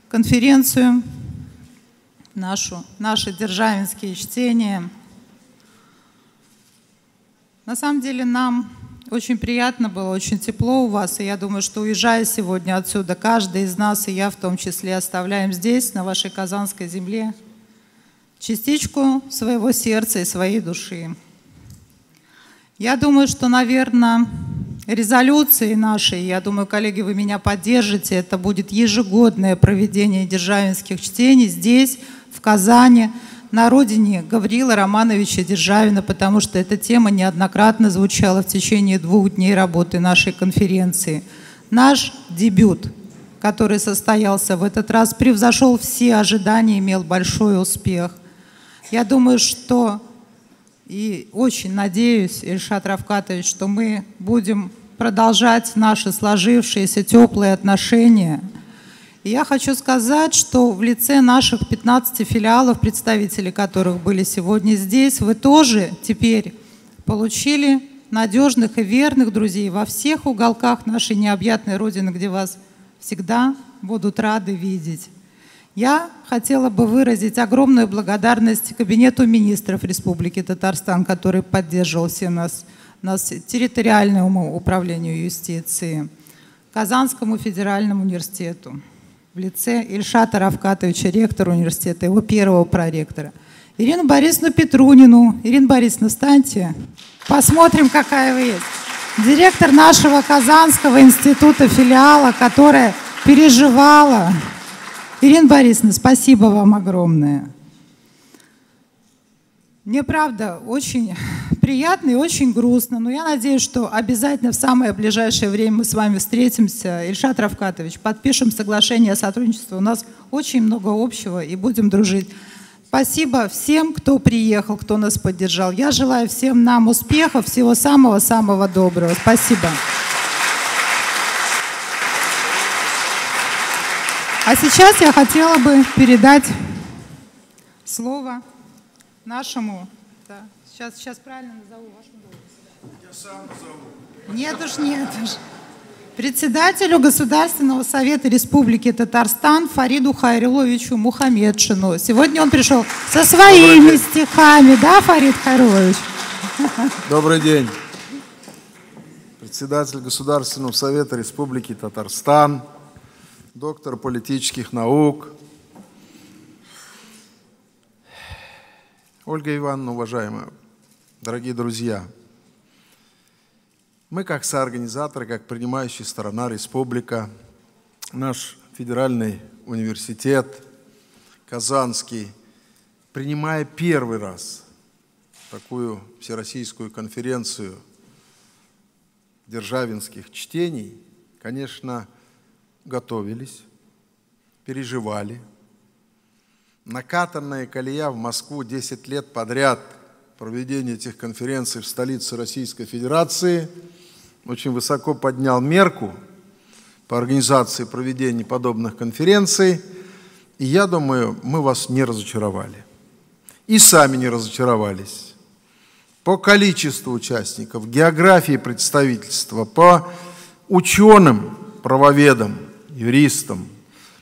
конференцию, нашу, наши державинские чтения. На самом деле нам очень приятно было, очень тепло у вас. И я думаю, что, уезжая сегодня отсюда, каждый из нас, и я в том числе, оставляем здесь, на вашей казанской земле, частичку своего сердца и своей души. Я думаю, что, наверное, резолюции наши, я думаю, коллеги, вы меня поддержите, это будет ежегодное проведение державинских чтений здесь, в Казани, на родине Гавриила Романовича Державина, потому что эта тема неоднократно звучала в течение двух дней работы нашей конференции. Наш дебют, который состоялся в этот раз, превзошел все ожидания, имел большой успех. Я думаю, что, и очень надеюсь, Ильшат Рафкатович, что мы будем продолжать наши сложившиеся теплые отношения. И я хочу сказать, что в лице наших пятнадцати филиалов, представители которых были сегодня здесь, вы тоже теперь получили надежных и верных друзей во всех уголках нашей необъятной Родины, где вас всегда будут рады видеть. Я хотела бы выразить огромную благодарность Кабинету министров Республики Татарстан, который поддерживал все нас, нас территориальному управлению юстиции, Казанскому федеральному университету в лице Ильшата Рафкатовича, ректора университета, его первого проректора, Ирину Борисовну Петрунину. Ирина Борисовна, встаньте, посмотрим, какая вы есть. Директор нашего Казанского института филиала, которая переживала. Ирина Борисовна, спасибо вам огромное. Мне, правда, очень приятно и очень грустно, но я надеюсь, что обязательно в самое ближайшее время мы с вами встретимся. Ильшат Рафкатович, подпишем соглашение о сотрудничестве. У нас очень много общего и будем дружить. Спасибо всем, кто приехал, кто нас поддержал. Я желаю всем нам успехов, всего самого-самого доброго. Спасибо. А сейчас я хотела бы передать слово нашему, да, сейчас, сейчас правильно назову вашу должность. Я сам назову. Нет уж, нет уж. Председателю Государственного совета Республики Татарстан Фариду Хайруловичу Мухамедшину. Сегодня он пришел со своими стихами, да, Фарид Хайрулович? Добрый день. Председатель Государственного совета Республики Татарстан, доктор политических наук. Ольга Ивановна, уважаемая, дорогие друзья, мы как соорганизаторы, как принимающая сторона, республика, наш федеральный университет Казанский, принимая первый раз такую всероссийскую конференцию державинских чтений, конечно, готовились, переживали. Накатанная колея в Москву десять лет подряд проведения этих конференций в столице Российской Федерации очень высоко поднял мерку по организации проведения подобных конференций. И я думаю, мы вас не разочаровали. И сами не разочаровались. По количеству участников, географии представительства, по ученым, правоведам, юристам,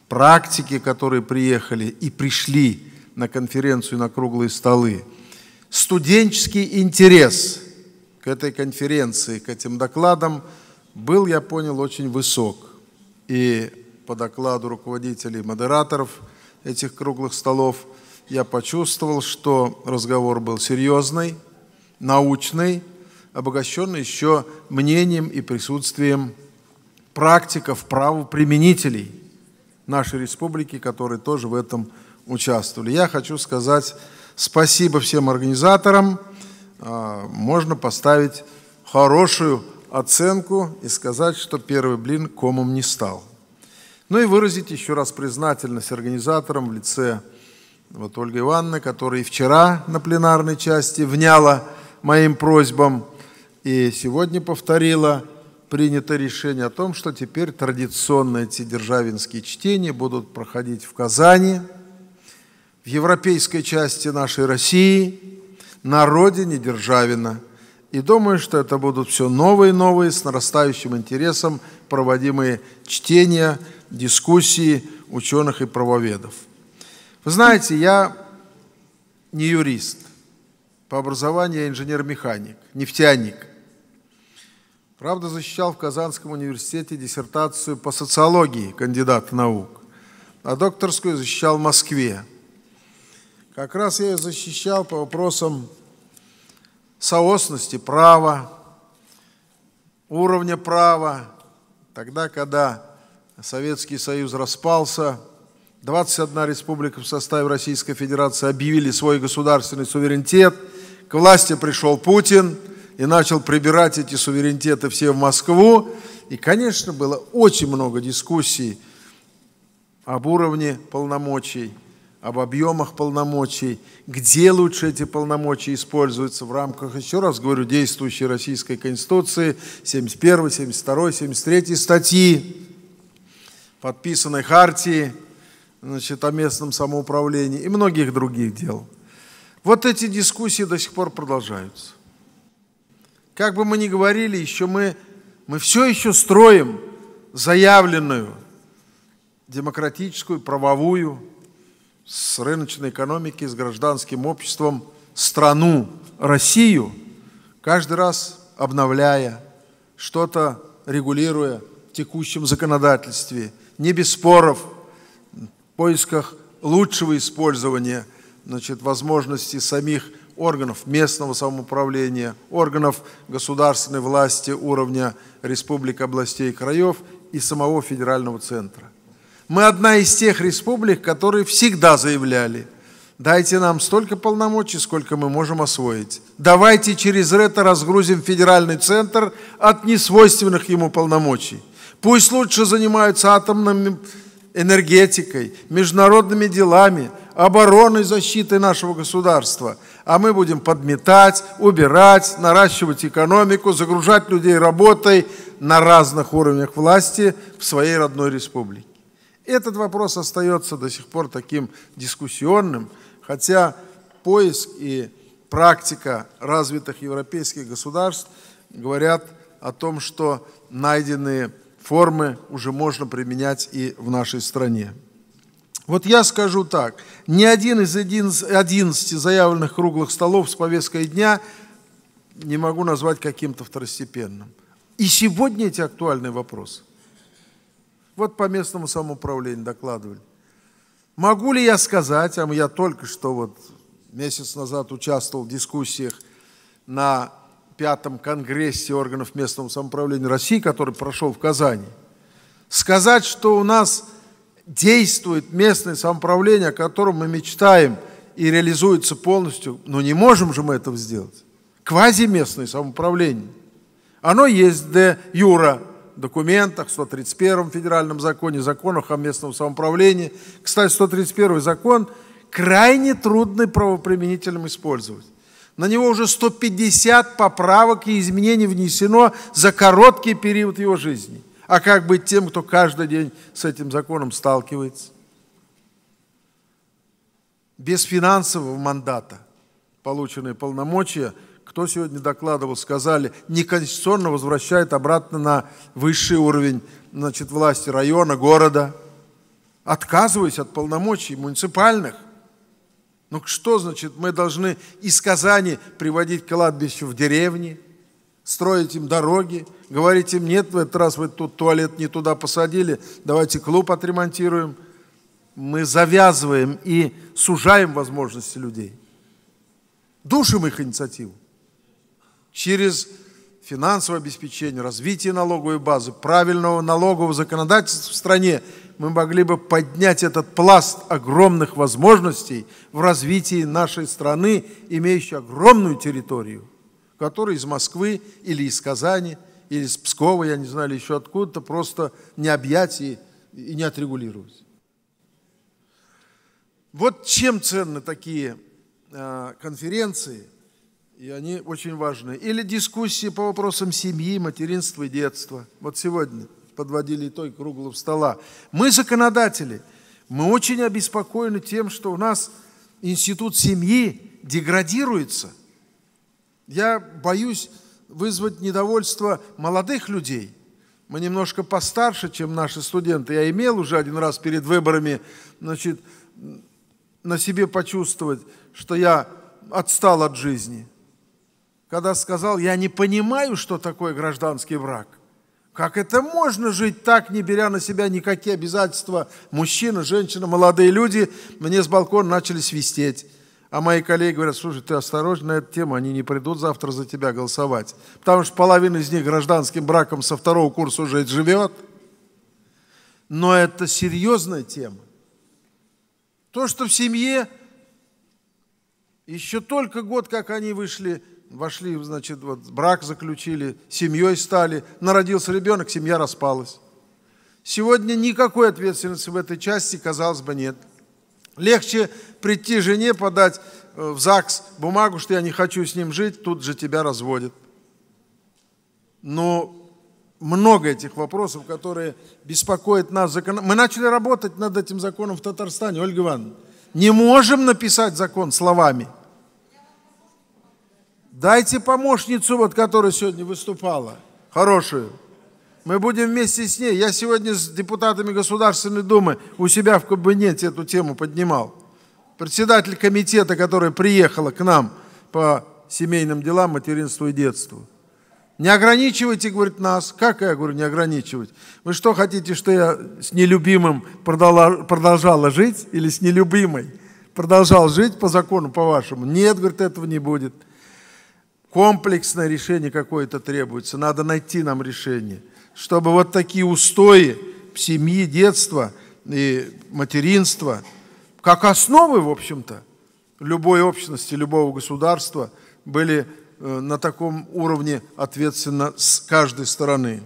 практики, которые приехали и пришли на конференцию, на круглые столы. Студенческий интерес к этой конференции, к этим докладам был, я понял, очень высок. И и по докладу руководителей, модераторов этих круглых столов, я почувствовал, что разговор был серьезный, научный, обогащенный еще мнением и присутствием практиков, правоприменителей нашей республики, которые тоже в этом участвовали. Я хочу сказать спасибо всем организаторам. Можно поставить хорошую оценку и сказать, что первый блин комом не стал. Ну и выразить еще раз признательность организаторам в лице вот Ольги Ивановны, которая и вчера на пленарной части вняла моим просьбам и сегодня повторила принято решение о том, что теперь традиционные эти державинские чтения будут проходить в Казани, в европейской части нашей России, на родине Державина. И думаю, что это будут все новые и новые, с нарастающим интересом проводимые чтения, дискуссии ученых и правоведов. Вы знаете, я не юрист. По образованию я инженер-механик, нефтяник. Правда, защищал в Казанском университете диссертацию по социологии, кандидат наук, а докторскую защищал в Москве. Как раз я ее защищал по вопросам соосности права, уровня права. Тогда, когда Советский Союз распался, двадцать одна республика в составе Российской Федерации объявили свой государственный суверенитет, к власти пришел Путин и начал прибирать эти суверенитеты все в Москву. И, конечно, было очень много дискуссий об уровне полномочий, об объемах полномочий, где лучше эти полномочия используются в рамках, еще раз говорю, действующей Российской Конституции, семьдесят первой, семьдесят второй, семьдесят третьей статьи, подписанной хартии, значит, о местном самоуправлении и многих других дел. Вот эти дискуссии до сих пор продолжаются. Как бы мы ни говорили, еще мы, мы все еще строим заявленную демократическую, правовую, с рыночной экономикой, с гражданским обществом страну, Россию, каждый раз обновляя, что-то регулируя в текущем законодательстве, не без споров, в поисках лучшего использования, значит, возможностей самих органов местного самоуправления, органов государственной власти уровня республик, областей и краев и самого федерального центра. Мы одна из тех республик, которые всегда заявляли: дайте нам столько полномочий, сколько мы можем освоить. Давайте через это разгрузим федеральный центр от несвойственных ему полномочий. Пусть лучше занимаются атомной энергетикой, международными делами, обороной, защитой нашего государства. А мы будем подметать, убирать, наращивать экономику, загружать людей работой на разных уровнях власти в своей родной республике. Этот вопрос остается до сих пор таким дискуссионным, хотя поиск и практика развитых европейских государств говорят о том, что найденные формы уже можно применять и в нашей стране. Вот я скажу так, ни один из одиннадцати заявленных круглых столов с повесткой дня не могу назвать каким-то второстепенным. И сегодня эти актуальные вопросы. Вот по местному самоуправлению докладывали. Могу ли я сказать, а я только что вот месяц назад участвовал в дискуссиях на пятом конгрессе органов местного самоуправления России, который прошел в Казани, сказать, что у нас действует местное самоуправление, о котором мы мечтаем и реализуется полностью, но не можем же мы этого сделать. Квазиместное самоуправление. Оно есть де юра. Документах, сто тридцать первом федеральном законе, законах о местном самоуправлении. Кстати, сто тридцать первый закон крайне трудно правоприменителям использовать. На него уже сто пятьдесят поправок и изменений внесено за короткий период его жизни. А как быть тем, кто каждый день с этим законом сталкивается? Без финансового мандата полученные полномочия, кто сегодня докладывал, сказали, неконституционно возвращает обратно на высший уровень, значит, власти района, города, отказываясь от полномочий муниципальных. Ну что значит, мы должны из Казани приводить кладбище в деревни, строить им дороги, говорить им: нет, в этот раз вы тут туалет не туда посадили, давайте клуб отремонтируем. Мы завязываем и сужаем возможности людей. Душим их инициативу. Через финансовое обеспечение, развитие налоговой базы, правильного налогового законодательства в стране мы могли бы поднять этот пласт огромных возможностей в развитии нашей страны, имеющей огромную территорию, которая из Москвы или из Казани, или из Пскова, я не знаю, или еще откуда-то, просто не объять и, и не отрегулировать. Вот чем ценны такие э, конференции, и они очень важны. Или дискуссии по вопросам семьи, материнства и детства. Вот сегодня подводили итог круглого стола. Мы, законодатели, мы очень обеспокоены тем, что у нас институт семьи деградируется. Я боюсь вызвать недовольство молодых людей. Мы немножко постарше, чем наши студенты. Я имел уже один раз перед выборами, значит, на себе почувствовать, что я отстал от жизни. Когда сказал: я не понимаю, что такое гражданский брак. Как это можно жить так, не беря на себя никакие обязательства? Мужчина, женщина, молодые люди. Мне с балкона начали свистеть. А мои коллеги говорят: слушай, ты осторожен на эту тему, они не придут завтра за тебя голосовать. Потому что половина из них гражданским браком со второго курса уже живет. Но это серьезная тема. То, что в семье еще только год, как они вышли, вошли, значит, вот брак заключили, семьей стали, народился ребенок, семья распалась. Сегодня никакой ответственности в этой части, казалось бы, нет. Легче прийти жене, подать в ЗАГС бумагу, что я не хочу с ним жить, тут же тебя разводят. Но много этих вопросов, которые беспокоят нас. Закон... Мы начали работать над этим законом в Татарстане, Ольга Ивановна. Не можем написать закон словами. Дайте помощницу, вот, которая сегодня выступала, хорошую. Мы будем вместе с ней. Я сегодня с депутатами Государственной Думы у себя в кабинете эту тему поднимал. Председатель комитета, которая приехала к нам по семейным делам, материнству и детству. Не ограничивайте, говорит, нас. Как я говорю, не ограничивать? Вы что хотите, что я с нелюбимым продала, продолжала жить или с нелюбимой продолжал жить по закону, по-вашему? Нет, говорит, этого не будет. Комплексное решение какое-то требуется, надо найти нам решение, чтобы вот такие устои семьи, детства и материнства, как основы, в общем-то, любой общности, любого государства, были на таком уровне ответственно с каждой стороны.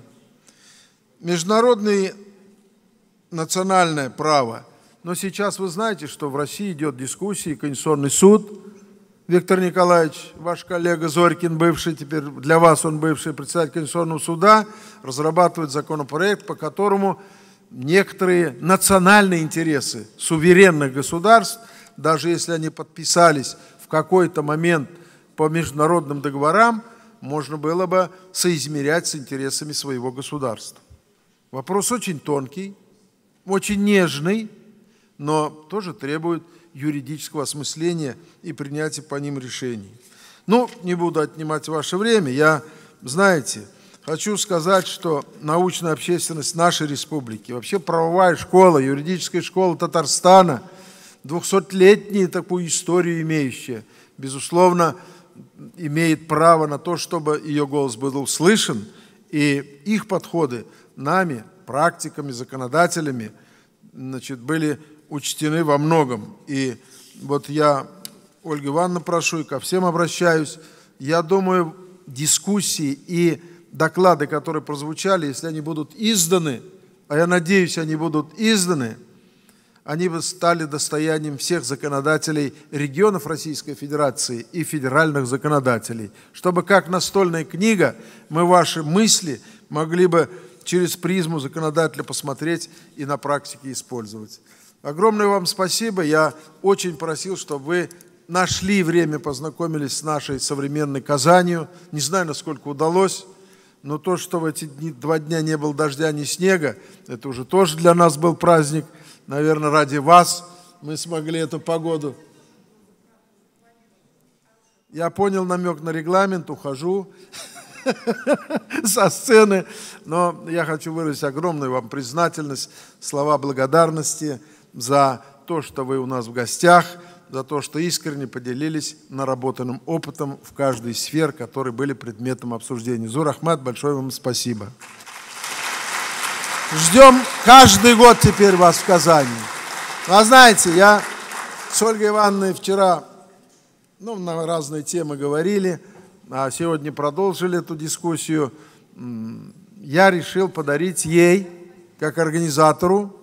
Международное национальное право. Но сейчас вы знаете, что в России идет дискуссия, Конституционный суд. Виктор Николаевич, ваш коллега Зорькин, бывший, теперь для вас он бывший председатель Конституционного суда, разрабатывает законопроект, по которому некоторые национальные интересы суверенных государств, даже если они подписались в какой-то момент по международным договорам, можно было бы соизмерять с интересами своего государства. Вопрос очень тонкий, очень нежный, но тоже требует юридического осмысления и принятия по ним решений. Ну, не буду отнимать ваше время. Я, знаете, хочу сказать, что научная общественность нашей республики, вообще правовая школа, юридическая школа Татарстана, двухсотлетнюю такую историю имеющая, безусловно, имеет право на то, чтобы ее голос был услышан, и их подходы нами, практиками, законодателями, значит, были учтены во многом. И вот я, Ольга Ивановна, прошу и ко всем обращаюсь. Я думаю, дискуссии и доклады, которые прозвучали, если они будут изданы, а я надеюсь, они будут изданы, они бы стали достоянием всех законодателей регионов Российской Федерации и федеральных законодателей, чтобы, как настольная книга, мы ваши мысли могли бы через призму законодателя посмотреть и на практике использовать. Огромное вам спасибо. Я очень просил, чтобы вы нашли время, познакомились с нашей современной Казанью. Не знаю, насколько удалось, но то, что в эти дни, два дня не было дождя, ни снега, это уже тоже для нас был праздник. Наверное, ради вас мы смогли эту погоду. Я понял намек на регламент, ухожу. со сцены, но я хочу выразить огромную вам признательность, слова благодарности за то, что вы у нас в гостях, за то, что искренне поделились наработанным опытом в каждой из сфер, которые были предметом обсуждения. Зур Ахмат, большое вам спасибо. Ждем каждый год теперь вас в Казани. Вы знаете, я с Ольгой Ивановной вчера, ну, на разные темы говорили, а сегодня продолжили эту дискуссию. Я решил подарить ей, как организатору,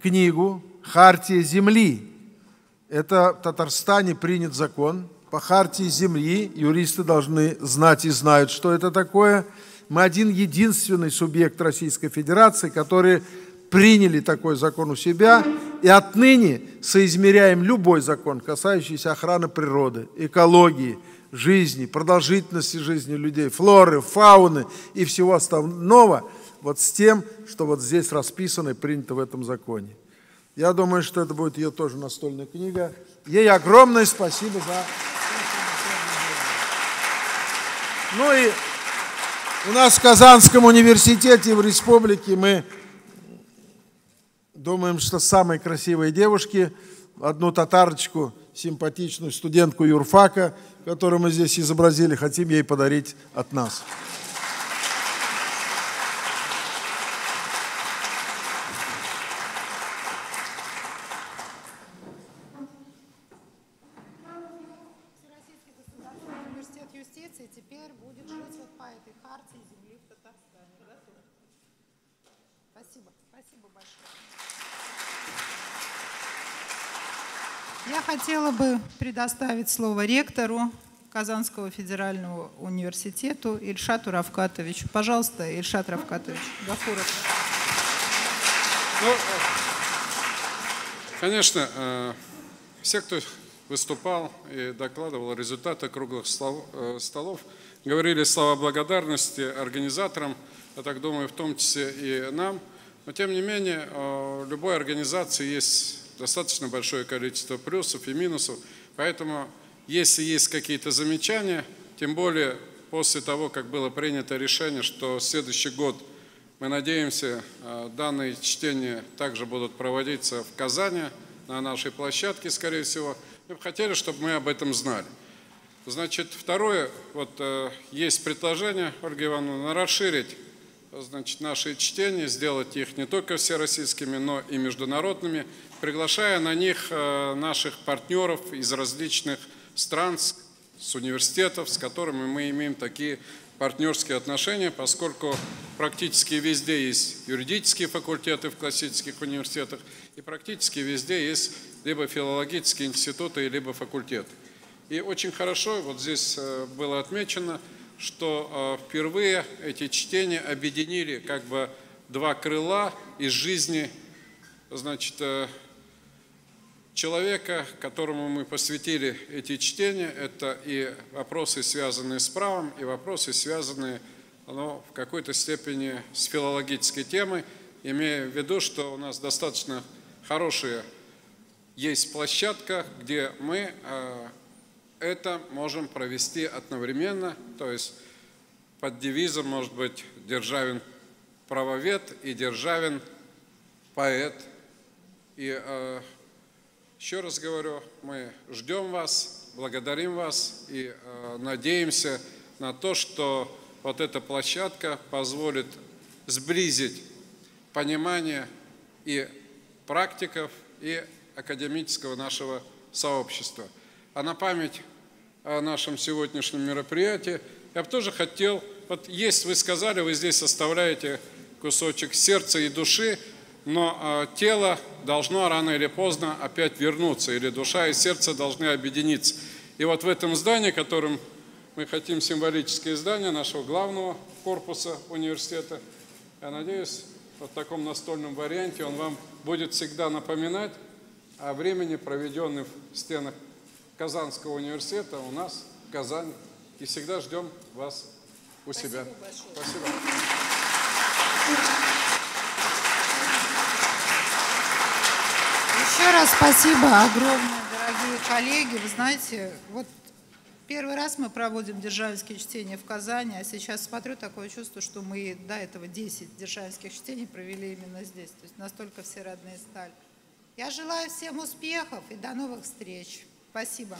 книгу «Хартия земли». Это в Татарстане принят закон. По хартии земли юристы должны знать и знают, что это такое. Мы один единственный субъект Российской Федерации, который приняли такой закон у себя, и отныне соизмеряем любой закон, касающийся охраны природы, экологии, жизни, продолжительности жизни людей, флоры, фауны и всего остального, вот с тем, что вот здесь расписано и принято в этом законе. Я думаю, что это будет ее тоже настольная книга. Ей огромное спасибо за... Ну и... У нас в Казанском университете, в республике, мы думаем, что самые красивые девушки, одну татарочку, симпатичную студентку юрфака, которую мы здесь изобразили, хотим ей подарить от нас. Хотела бы предоставить слово ректору Казанского федерального университета Ильшату Равкатовичу. Пожалуйста, Ильшат Равкатович Гафуров. Ну, конечно, все, кто выступал и докладывал результаты круглых столов, говорили слова благодарности организаторам, я так думаю, в том числе и нам. Но, тем не менее, в любой организации есть достаточно большое количество плюсов и минусов. Поэтому, если есть какие-то замечания, тем более после того, как было принято решение, что в следующий год, мы надеемся, данные чтения также будут проводиться в Казани, на нашей площадке, скорее всего, мы бы хотели, чтобы мы об этом знали. Значит, второе, вот есть предложение, Ольга Ивановна, расширить, значит, наши чтения, сделать их не только всероссийскими, но и международными, приглашая на них наших партнеров из различных стран, с университетов, с которыми мы имеем такие партнерские отношения, поскольку практически везде есть юридические факультеты в классических университетах и практически везде есть либо филологические институты, либо факультеты. И очень хорошо, вот здесь было отмечено, что впервые эти чтения объединили как бы два крыла из жизни, значит, человека, которому мы посвятили эти чтения. Это и вопросы, связанные с правом, и вопросы, связанные, ну, в какой-то степени с филологической темой, имея в виду, что у нас достаточно хорошая есть площадка, где мы это можем провести одновременно, то есть под девизом, может быть, Державин правовед и Державин поэт. И э, еще раз говорю, мы ждем вас, благодарим вас и э, надеемся на то, что вот эта площадка позволит сблизить понимание и практиков, и академического нашего сообщества. А на память о нашем сегодняшнем мероприятии я бы тоже хотел, вот есть, вы сказали, вы здесь составляете кусочек сердца и души, но э, тело должно рано или поздно опять вернуться, или душа и сердце должны объединиться. И вот в этом здании, которым мы хотим, символическое здание нашего главного корпуса университета, я надеюсь, вот в таком настольном варианте он вам будет всегда напоминать о времени, проведенном в стенах Казанского университета, у нас в Казани. И всегда ждем вас у себя. Спасибо большое. Спасибо. Еще раз спасибо огромное, дорогие коллеги. Вы знаете, вот Первый раз мы проводим державинские чтения в Казани, а сейчас смотрю, такое чувство, что мы до этого десять державинских чтений провели именно здесь. То есть настолько все родные стали. Я желаю всем успехов и до новых встреч. Спасибо.